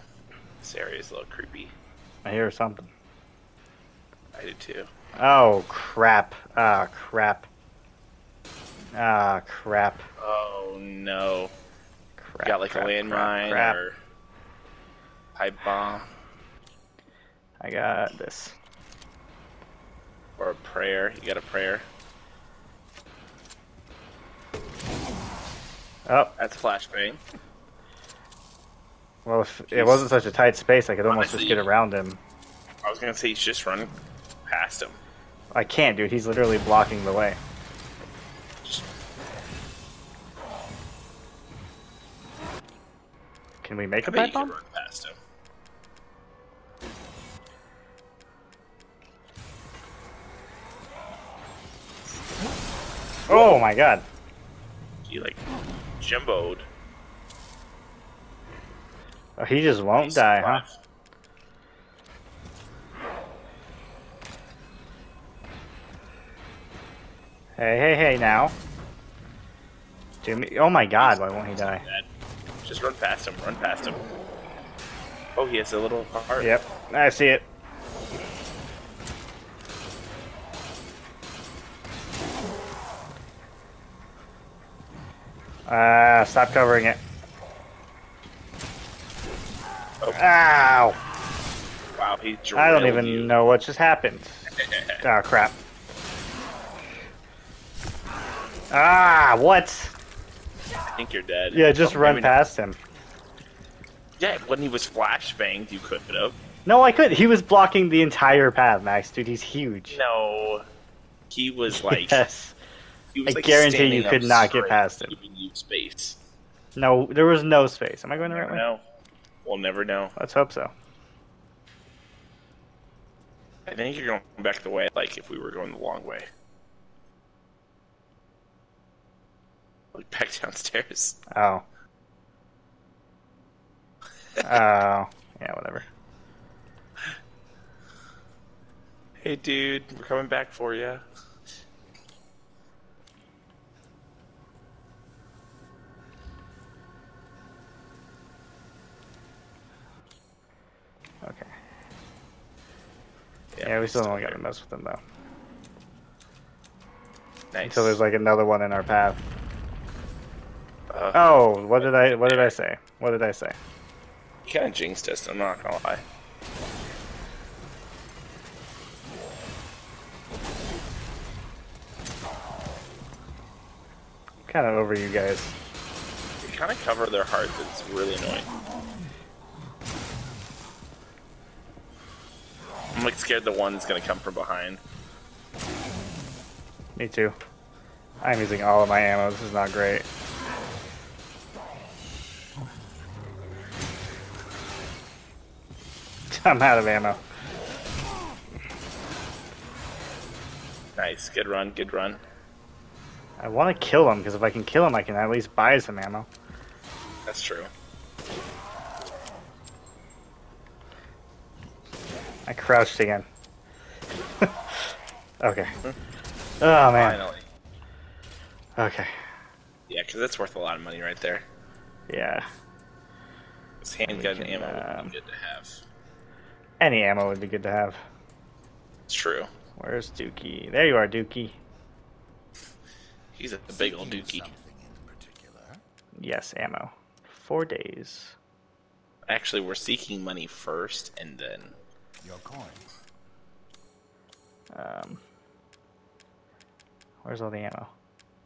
This area's a little creepy. I hear something. I did too. Oh crap! Ah crap! Ah crap! Oh no! Crap, you got like crap, a landmine or pipe bomb. I got this. Or a prayer. You got a prayer. Oh, that's a flashbang. Well, if Jeez. It wasn't such a tight space, I could almost Honestly, just get around him. I was gonna say he's just running past him. I can't, dude. He's literally blocking the way. Can we make I a pipe bomb? Run past him. Oh Whoa. my god! You like jumboed. Oh, he just won't He's die, alive. huh? Hey, hey, hey, now. Jimmy, oh my god, why won't he die? Just run past him, run past him. Oh, he has a little heart. Yep, I see it. Ah, uh, stop covering it. Oh. Ow! Wow, he drilled you. I don't even you. know what just happened. Oh, crap. Ah, what? I think you're dead. Yeah, just oh, run I mean, past him. Yeah, when he was flashbanged, you could have. No, I could. He was blocking the entire path, Max. Dude, he's huge. No. He was like... Yes. He was I like guarantee you could not get past him. Space. No, there was no space. Am I going the right way? No. We'll never know. Let's hope so. I think you're going back the way, like, if we were going the long way. Back downstairs. Oh. Oh. Yeah, whatever. Hey, dude, we're coming back for you. Okay. Yeah, yeah we still don't got to mess with them though. Nice. Until there's like another one in our path. Uh, oh, what did I what did I say? What did I say? You kind of jinxed us, I'm not gonna lie. I'm kind of over you guys. They kind of cover their hearts, it's really annoying. I'm like scared the one's gonna come from behind. Me too. I'm using all of my ammo, this is not great. I'm out of ammo. Nice. Good run. Good run. I want to kill him, because if I can kill him, I can at least buy some ammo. That's true. I crouched again. Okay. Oh, man. Finally. Okay. Yeah, because that's worth a lot of money right there. Yeah. This handgun can, ammo um, would be good to have. Any ammo would be good to have. It's true. Where's Dookie? There you are, Dookie. He's a big old Dookie. Yes, ammo. Four days. Actually, we're seeking money first, and then... Your coin. Um... Where's all the ammo?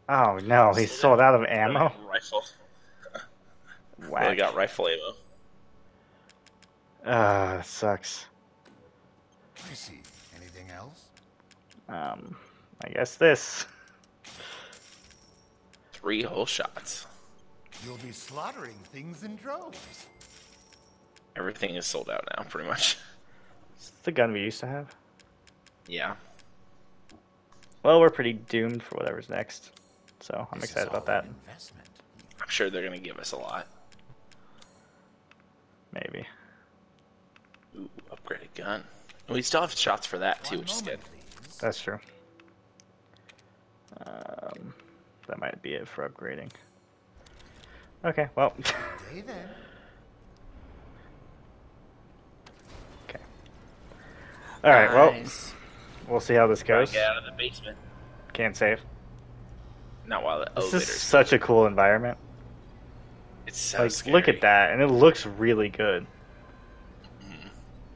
Oh, no, he's sold out of ammo? Rifle. Wow. Well, I got rifle ammo. Ah, uh, that sucks. I see. Anything else? Um, I guess this. Three whole shots. You'll be slaughtering things in droves. Everything is sold out now, pretty much. It's the gun we used to have. Yeah. Well, we're pretty doomed for whatever's next, so I'm this excited about that. Investment. I'm sure they're going to give us a lot. Maybe. Ooh, upgraded gun. We still have shots for that too, which is good. That's true. Um, that might be it for upgrading. Okay, well. Okay. All right, nice. Well, we'll see how this goes. Get out of the basement. Can't save. Not while the elevator's. This is such a cool environment. It's so like, scary. Look at that, and it looks really good.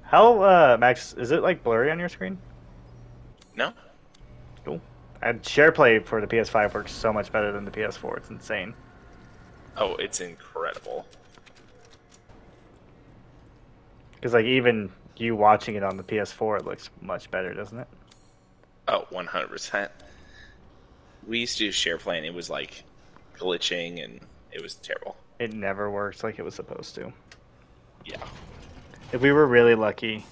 How, uh, Max, is it, like, blurry on your screen? No. Cool. And SharePlay for the P S five works so much better than the P S four. It's insane. Oh, it's incredible. Because, like, even you watching it on the P S four, it looks much better, doesn't it? Oh, one hundred percent. We used to do SharePlay, and it was, like, glitching, and it was terrible. It never works like it was supposed to. Yeah. If we were really lucky,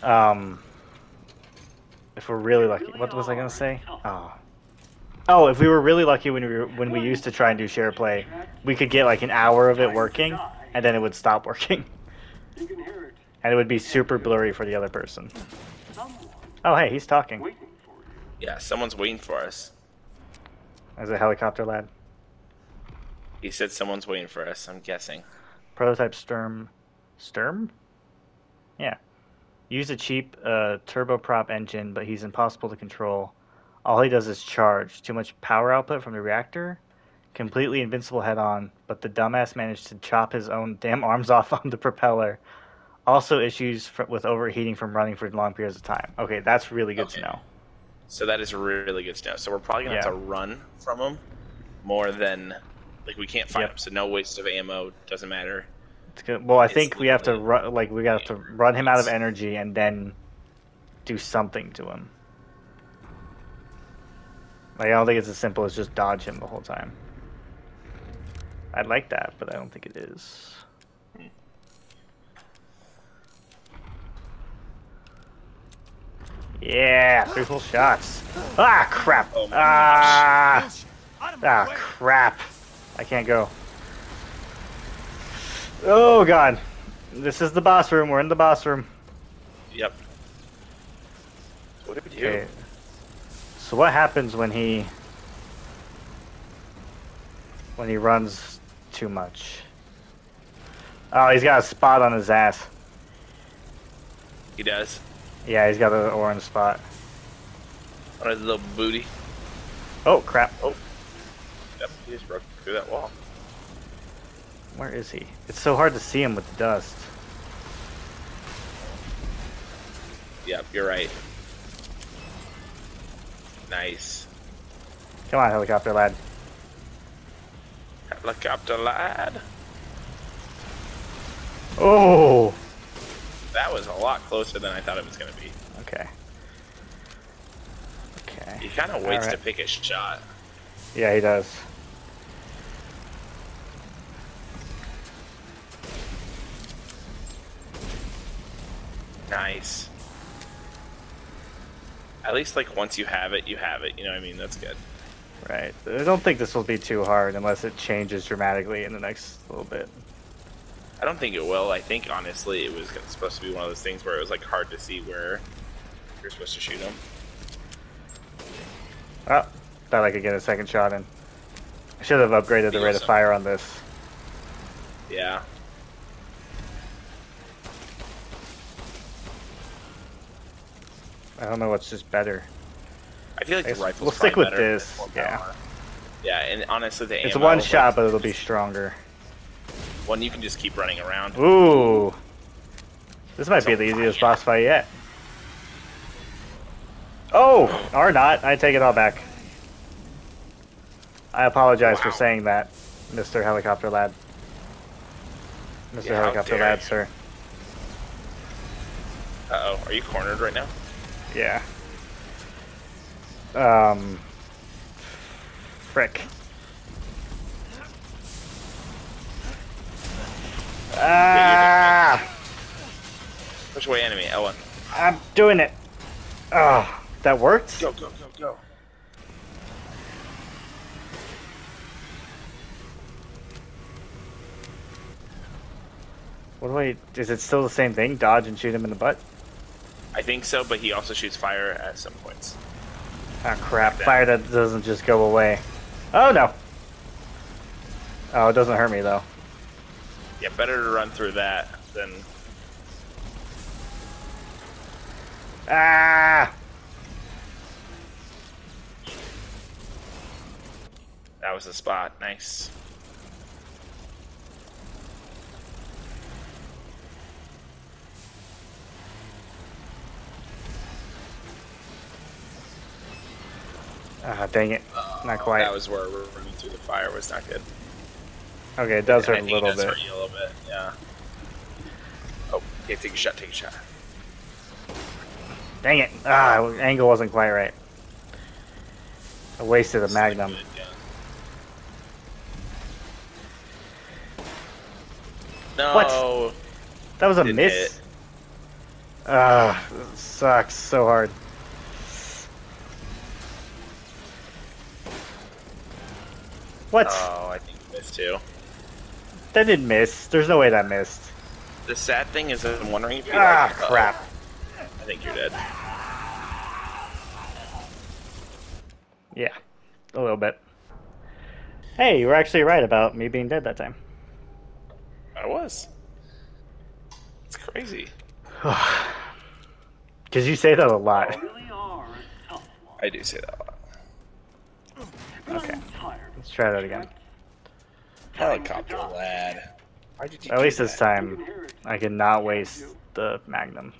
um, if we're really lucky, what was I gonna say? Oh, oh, if we were really lucky when we were, when we used to try and do share play, we could get like an hour of it working, and then it would stop working, and it would be super blurry for the other person. Oh, hey, he's talking. Yeah, someone's waiting for us. As a helicopter lad. He said someone's waiting for us. I'm guessing. Prototype Sturm. Sturm? Yeah. Use a cheap uh, turboprop engine, but he's impossible to control. All he does is charge. Too much power output from the reactor. Completely invincible head-on, but the dumbass managed to chop his own damn arms off on the propeller. Also issues for, with overheating from running for long periods of time. Okay, that's really good okay. to know. So that is really good to know. So we're probably going to yeah. have to run from him more than... Like, we can't find yep. them, so no waste of ammo, doesn't matter. It's good. Well, I it's think we have to run, like, we got to run him out of energy and then do something to him. Like, I don't think it's as simple as just dodge him the whole time. I'd like that, but I don't think it is. Hmm. Yeah, three full shots. Ah, crap. Oh, ah, ah, crap. I can't go. Oh god. This is the boss room. We're in the boss room. Yep. What did we do? Okay. So what happens when he when he runs too much? Oh, he's got a spot on his ass. He does? Yeah, he's got an orange spot. On his little booty. Oh crap. Oh. Yep, he just broke through that wall. Where is he? It's so hard to see him with the dust. Yep, you're right. Nice. Come on, helicopter lad. Helicopter lad. Oh! That was a lot closer than I thought it was going to be. Okay. Okay. He kind of waits right. to pick his shot. Yeah, he does. Nice. At least, like, once you have it, you have it. You know what I mean? That's good. Right. I don't think this will be too hard unless it changes dramatically in the next little bit. I don't think it will. I think, honestly, it was supposed to be one of those things where it was, like, hard to see where you're supposed to shoot him. Oh, thought I could get a second shot in. I should have upgraded the rate of fire on this. Yeah. I don't know what's just better. I feel like the rifle's better. We'll stick with this. Yeah. Yeah, and honestly, the ammo... It's one shot, but it'll be stronger. One you can just keep running around. Ooh. This might be the easiest boss fight yet. Oh, or not. I take it all back. I apologize for saying that, Mister Helicopter Lad. Mister Helicopter Lad, sir. Uh-oh. Are you cornered right now? Yeah. Um. Frick. Ah! Push away enemy, Ellen. I'm doing it. Ah, oh, that worked? Go, go, go, go. What do I. Is it still the same thing? Dodge and shoot him in the butt? I think so, but he also shoots fire at some points. Ah, crap. Like fire that doesn't just go away. Oh, no. Oh, it doesn't hurt me, though. Yeah, better to run through that than... Ah! That was the spot. Nice. Ah, dang it. Uh, not quite. That was where we were running through the fire. Was not good. Okay, it does yeah, hurt a little bit. It does bit. hurt you a little bit, yeah. Oh, okay, take a shot, take a shot. Dang it. Ah, angle wasn't quite right. I wasted a magnum. Good, yeah. No. What? That was a Didn't miss. Ah, uh, sucks so hard. What? Oh, I think you missed too. That didn't miss. There's no way that missed. The sad thing is that I'm wondering if you Ah, like, crap. Uh-oh. I think you're dead. Yeah, a little bit. Hey, you were actually right about me being dead that time. I was. It's crazy. Because you say that a lot. I do say that a lot. Okay. Let's try that again. Helicopter Lad. At least this time, I cannot waste the magnum.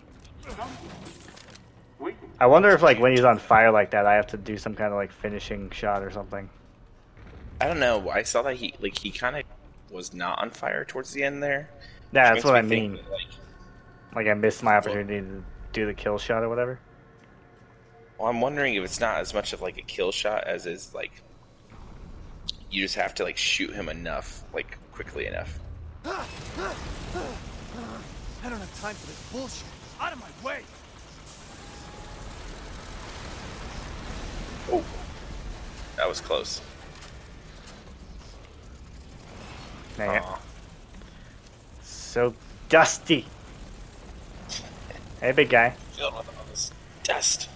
I wonder if, like, when he's on fire like that, I have to do some kind of like finishing shot or something. I don't know. I saw that he, like, he kind of was not on fire towards the end there. Yeah, that's what I mean. That, like, like, I missed my opportunity to do the kill shot or whatever. Well, I'm wondering if it's not as much of like a kill shot as is like. You just have to, like, shoot him enough, like, quickly enough. I don't have time for this bullshit. Out of my way! Oh. That was close. Dang it. So dusty. Hey, big guy. Filled with all this dust.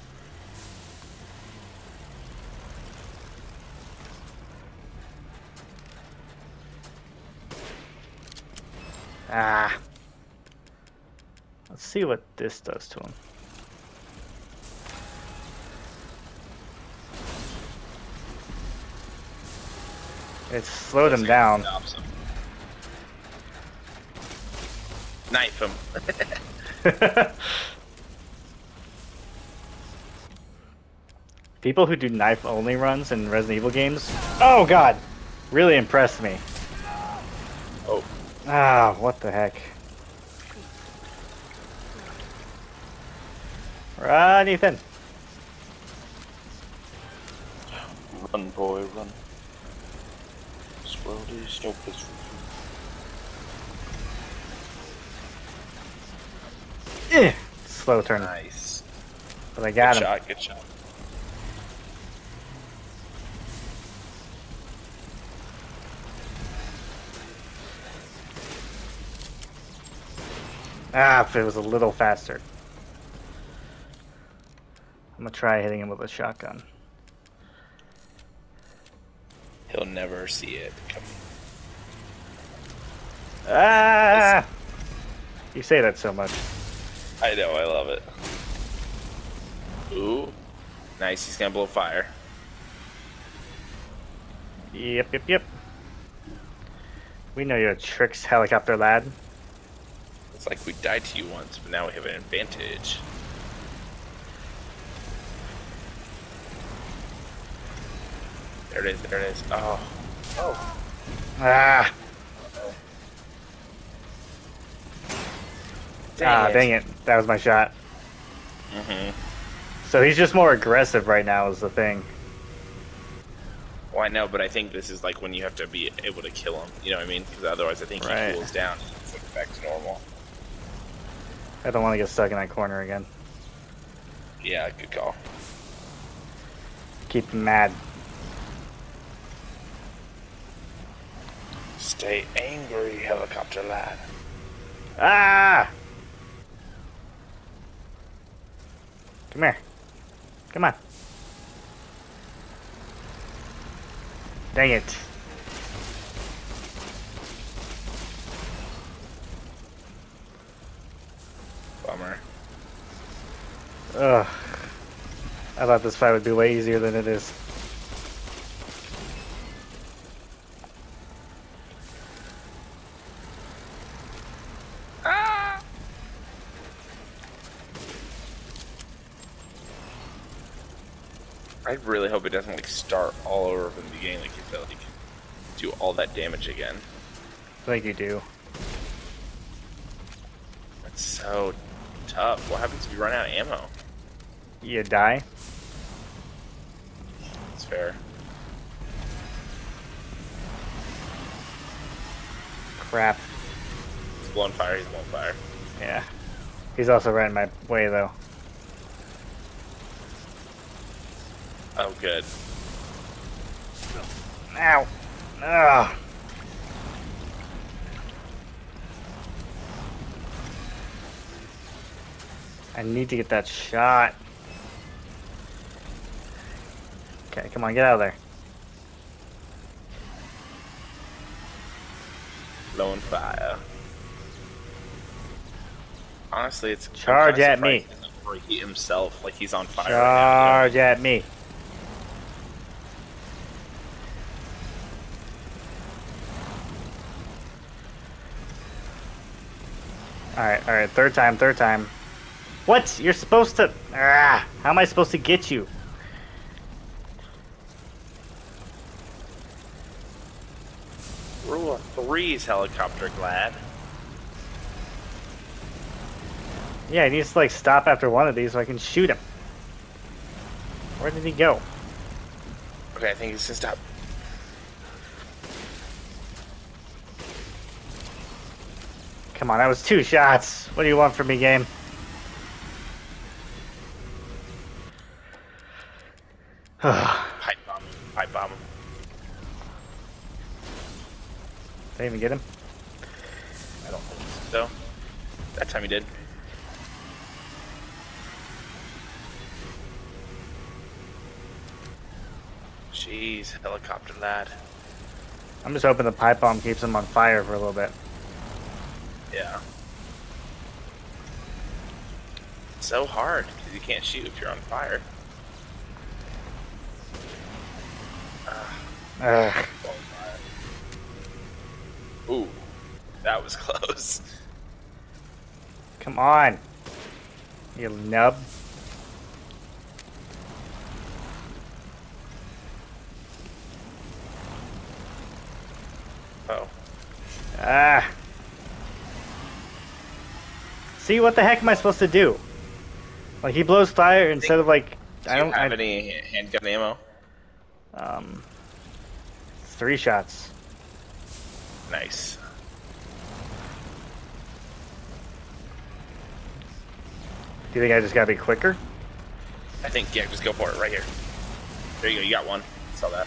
Ah. Let's see what this does to him. It slowed him down. Him. Knife him. People who do knife only runs in Resident Evil games, oh god, really impressed me. Oh. Ah, what the heck. Run, Ethan. Run, boy, run. This world is no place for you. Eh, slow turn. Nice. But I got good him. Good shot, good shot. Ah, if it was a little faster. I'm gonna try hitting him with a shotgun. He'll never see it coming. Ah! You say that so much. I know, I love it. Ooh. Nice, he's gonna blow fire. Yep, yep, yep. We know you're a tricks helicopter, lad. It's like we died to you once, but now we have an advantage. There it is, there it is. Oh. Oh. Ah! Dang ah, it. dang it. That was my shot. Mm-hmm. So he's just more aggressive right now is the thing. Well, I know, but I think this is like when you have to be able to kill him. You know what I mean? Because otherwise I think right. he cools down and it's like back to normal. I don't want to get stuck in that corner again. Yeah, good call. Keep him mad. Stay angry, helicopter lad. Ah! Come here. Come on. Dang it. Bummer. Ugh. I thought this fight would be way easier than it is. I really hope it doesn't like start all over from the beginning, like you like, do all that damage again. I think you do. That's so tough. What happens if you run out of ammo? You die. That's fair. Crap. He's blowing fire, he's blowing fire. Yeah. He's also right in my way though. Oh, good. Ow. Ugh. I need to get that shot. Okay, come on, get out of there. Low on fire. Honestly, it's charge at me. He himself, like he's on fire. Charge right now, you know? at me. Alright, alright, third time, third time. What? You're supposed to... Ah, how am I supposed to get you? Rule of threes, helicopter glad. Yeah, I need to like stop after one of these so I can shoot him. Where did he go? Okay, I think he's gonna stop. Come on, that was two shots. What do you want from me, game? Pipe bomb. Pipe bomb. Did I even get him? I don't think so. That time he did. Jeez, helicopter lad. I'm just hoping the pipe bomb keeps him on fire for a little bit. Yeah. It's so hard because you can't shoot if you're on fire. Uh, uh. Ooh, that was close. Come on, you nub. Oh. Ah. See, what the heck am I supposed to do? Like, he blows fire instead of, like... Do I don't have I, any handgun ammo? Um... Three shots. Nice. Do you think I just gotta be quicker? I think, yeah, just go for it, right here. There you go, you got one. Saw that.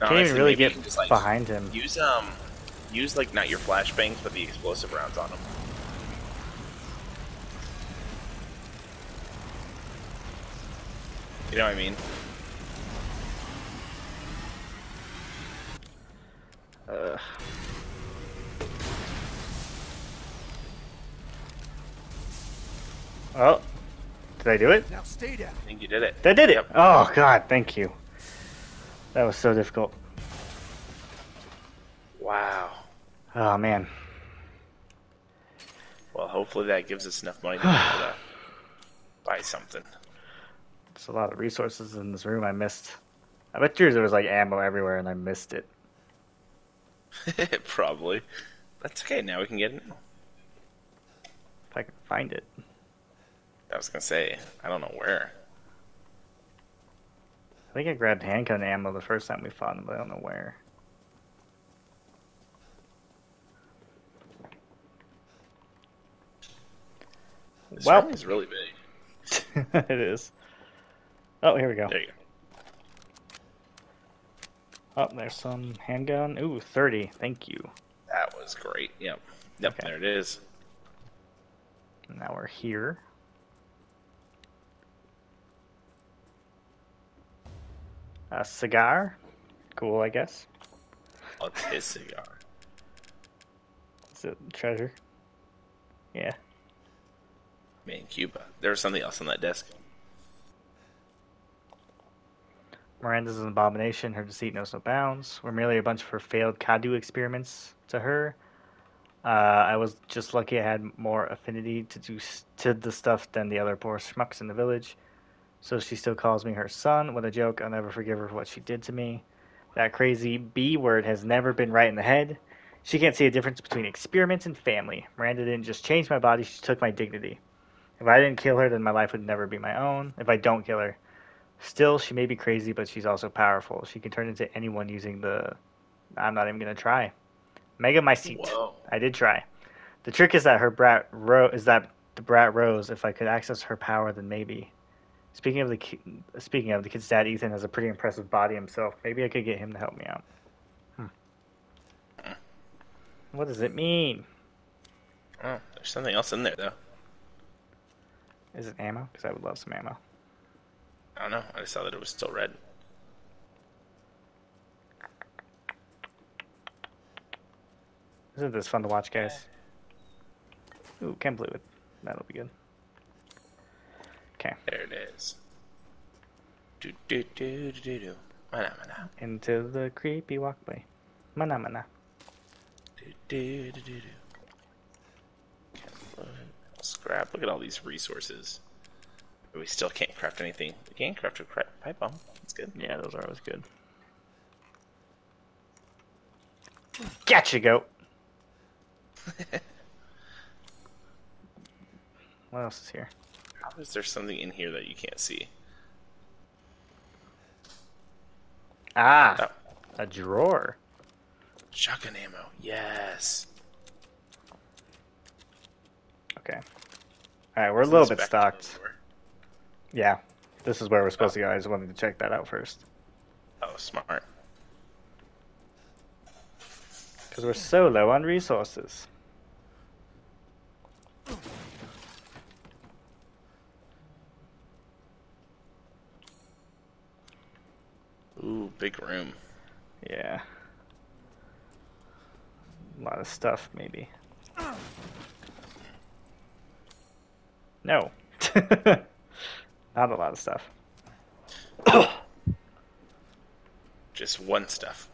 No, can't even really get just, like, behind him. Use, um, use, like, not your flashbangs, but the explosive rounds on him. You know what I mean? Uh... Oh, did I do it? Now stay down. I think you did it. I did it. Yep. Oh God, thank you. That was so difficult. Wow. Oh man. Well, hopefully that gives us enough money to, to buy something. There's a lot of resources in this room I missed. I bet yours there was like ammo everywhere and I missed it. Probably. That's okay. Now we can get it. If I can find it. I was gonna say, I don't know where. I think I grabbed handgun ammo the first time we fought him, but I don't know where. This wow. room is really big. It is. Oh, here we go. There you go. Oh, there's some handgun. Ooh, thirty. Thank you. That was great. Yep. Yep, okay. There it is. Now we're here. A cigar? Cool, I guess. What's his cigar? Is it treasure? Yeah. Man, Cuba. There was something else on that desk. Miranda's an abomination. Her deceit knows no bounds. We're merely a bunch of her failed Cadu experiments to her. Uh, I was just lucky I had more affinity to do to the stuff than the other poor schmucks in the village. So she still calls me her son. What a joke. I'll never forgive her for what she did to me. That crazy B word has never been right in the head. She can't see a difference between experiments and family. Miranda didn't just change my body. She took my dignity. If I didn't kill her, then my life would never be my own. If I don't kill her. Still, she may be crazy, but she's also powerful. She can turn into anyone using the... I'm not even going to try. Mega my seat. Whoa. I did try. The trick is that her brat Ro is that the brat Rose. If I could access her power, then maybe... Speaking of the speaking of the kid's dad, Ethan has a pretty impressive body himself. Maybe I could get him to help me out. Hmm. What does it mean? Oh, there's something else in there though. Is it ammo? Because I would love some ammo. I don't know. I just saw that it was still red. Isn't this fun to watch, guys? Ooh, can't believe it. That'll be good. Okay. There it is. Do do do do do do. Mana mana. Into the creepy walkway. Mana mana. Do do do do do. Scrap. Look at all these resources. But we still can't craft anything. We can craft a pipe bomb. That's good. Yeah, those are always good. Gotcha, goat. What else is here? How is there something in here that you can't see? Ah, oh. A drawer. Shotgun ammo, yes. Okay. All right, we're Let's a little bit stocked. Yeah, this is where we're supposed oh. to go. I just wanted to check that out first. Oh, smart. Because we're so low on resources. Ooh, big room. Yeah. A lot of stuff, maybe. No. Not a lot of stuff. Just one stuff.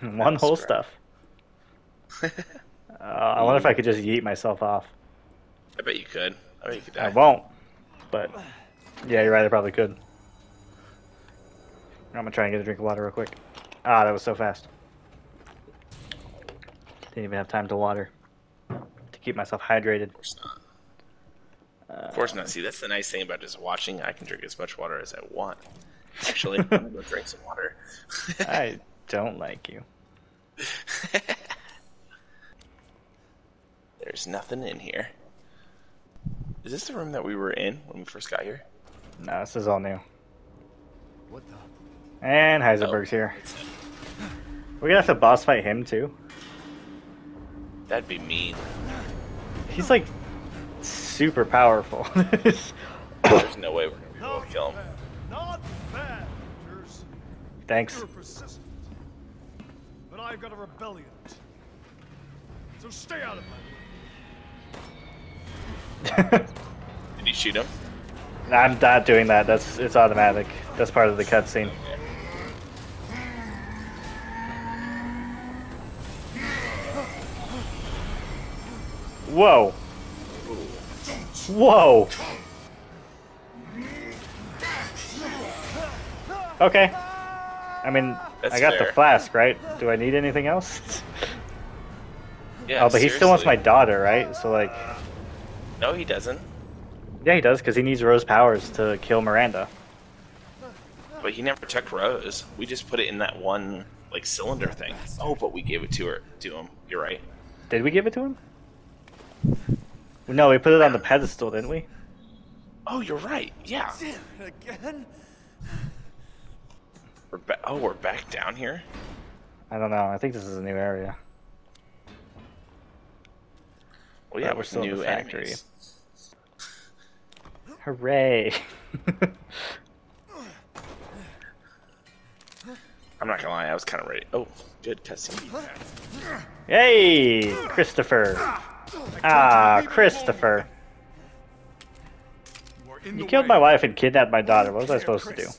One whole stuff. uh, I wonder if I could just yeet myself off. I bet you could. I bet you could die. I won't. But, yeah, you're right, I probably could. I'm gonna try and get a drink of water real quick. Ah, that was so fast. Didn't even have time to water. To keep myself hydrated. Of course not. Uh, of course not. See, that's the nice thing about just watching. I can drink as much water as I want. Actually, I'm gonna go drink some water. I don't like you. There's nothing in here. Is this the room that we were in when we first got here? No, this is all new. What the? And Heisenberg's oh. here. We're gonna have to boss fight him too. That'd be mean. He's like super powerful. There's no way we're gonna be able to kill him. Not bad, thanks. You're persistent, but I've got a rebellion. So stay out of my way. Did you shoot him? I'm not doing that. That's it's automatic. That's part of the cutscene. Okay. Whoa! Whoa! Okay. I mean, That's I got fair. the flask, right? Do I need anything else? Yeah, oh, but seriously. He still wants my daughter, right? So, like... No, he doesn't. Yeah, he does, because he needs Rose's powers to kill Miranda. But he never took Rose. We just put it in that one, like, cylinder thing. Oh, but we gave it to her, to him. You're right. Did we give it to him? No, we put it on the pedestal, didn't we? Oh, you're right. Yeah. Again? We're ba oh, we're back down here? I don't know. I think this is a new area. Well, yeah, but we're still new in the factory. Enemies. Hooray! I'm not gonna lie, I was kind of ready. Oh, good cutscene. Hey, Christopher! Ah, Christopher! You, you killed way. my wife and kidnapped my daughter. What was I supposed Chris. to do?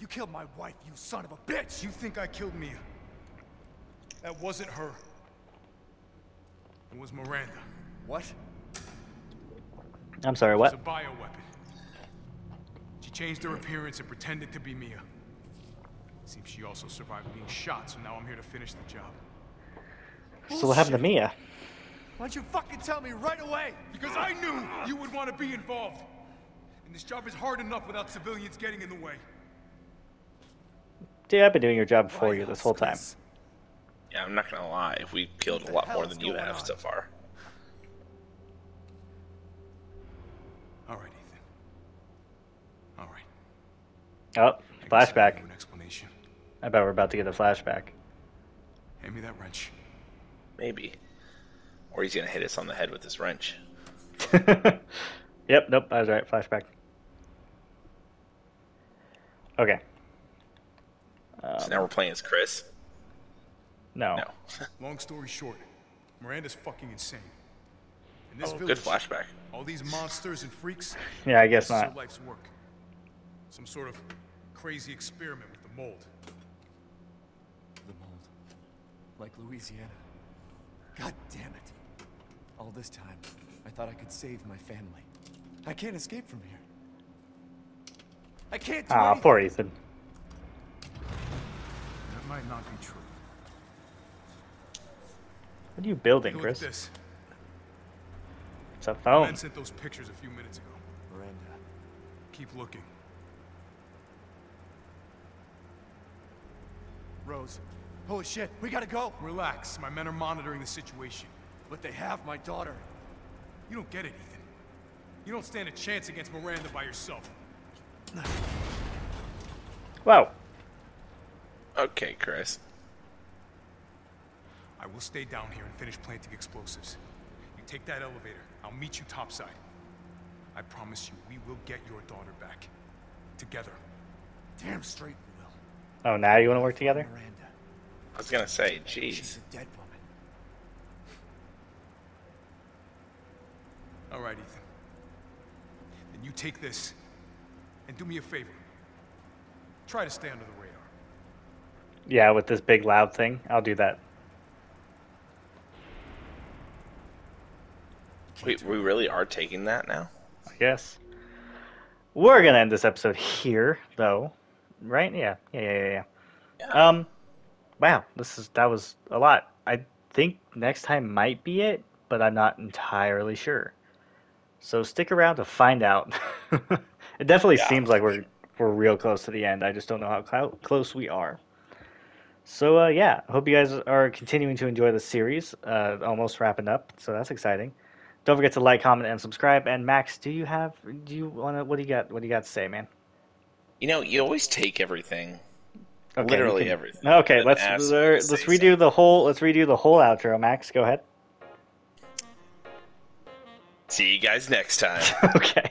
You killed my wife, you son of a bitch! You think I killed Mia? That wasn't her. It was Miranda. What? I'm sorry, what? It was a bioweapon. She changed her appearance and pretended to be Mia. Seems she also survived being shot, so now I'm here to finish the job. So what happened to Mia? Why don't you fucking tell me right away? Because I knew you would want to be involved. And this job is hard enough without civilians getting in the way. Dude, I've been doing your job for you this whole time. Yeah, I'm not gonna lie. We've killed a lot more than you have so far. All right, Ethan. All right. Oh, flashback. An explanation. I bet we're about to get a flashback. Hand me that wrench. Maybe. Or he's gonna hit us on the head with this wrench. Yep, nope, I was right. Flashback. Okay. Um, so now we're playing as Chris? No. no. Long story short, Miranda's fucking insane. In this oh, village, good flashback. All these monsters and freaks. Yeah, I guess not. Life's work. Some sort of crazy experiment with the mold. The mold, like Louisiana. God damn it! All this time, I thought I could save my family. I can't escape from here. I can't. Ah, oh, poor Ethan. That might not be true. What are you building, Look Chris? This. It's a phone. Ben sent those pictures a few minutes ago. Miranda, keep looking. Rose, holy shit, we gotta go. Relax, my men are monitoring the situation. But they have my daughter. You don't get it, Ethan. You don't stand a chance against Miranda by yourself. Wow. Okay, Chris. I will stay down here and finish planting explosives. You take that elevator. I'll meet you topside. I promise you, we will get your daughter back. Together. Damn straight we will. Oh, now you want to work together? Miranda. I was going to say, jeez. She's a dead woman. All right, Ethan. Then you take this and do me a favor. Try to stay under the radar. Yeah, with this big loud thing. I'll do that. Wait, we really are taking that now? Yes. We're going to end this episode here, though. Right? Yeah. Yeah, yeah, yeah, yeah. yeah. Um, wow, this is that was a lot. I think next time might be it, but I'm not entirely sure. So stick around to find out. It definitely yeah. seems like we're, we're real close to the end. I just don't know how close we are. So, uh, yeah, hope you guys are continuing to enjoy the series. Uh, almost wrapping up, so that's exciting. Don't forget to like, comment, and subscribe. And Max, do you have? Do you want to? What do you got? What do you got to say, man? You know, you always take everything. Okay, literally can, everything. Okay, let's let's redo something. the whole. Let's redo the whole outro. Max, go ahead. See you guys next time. Okay.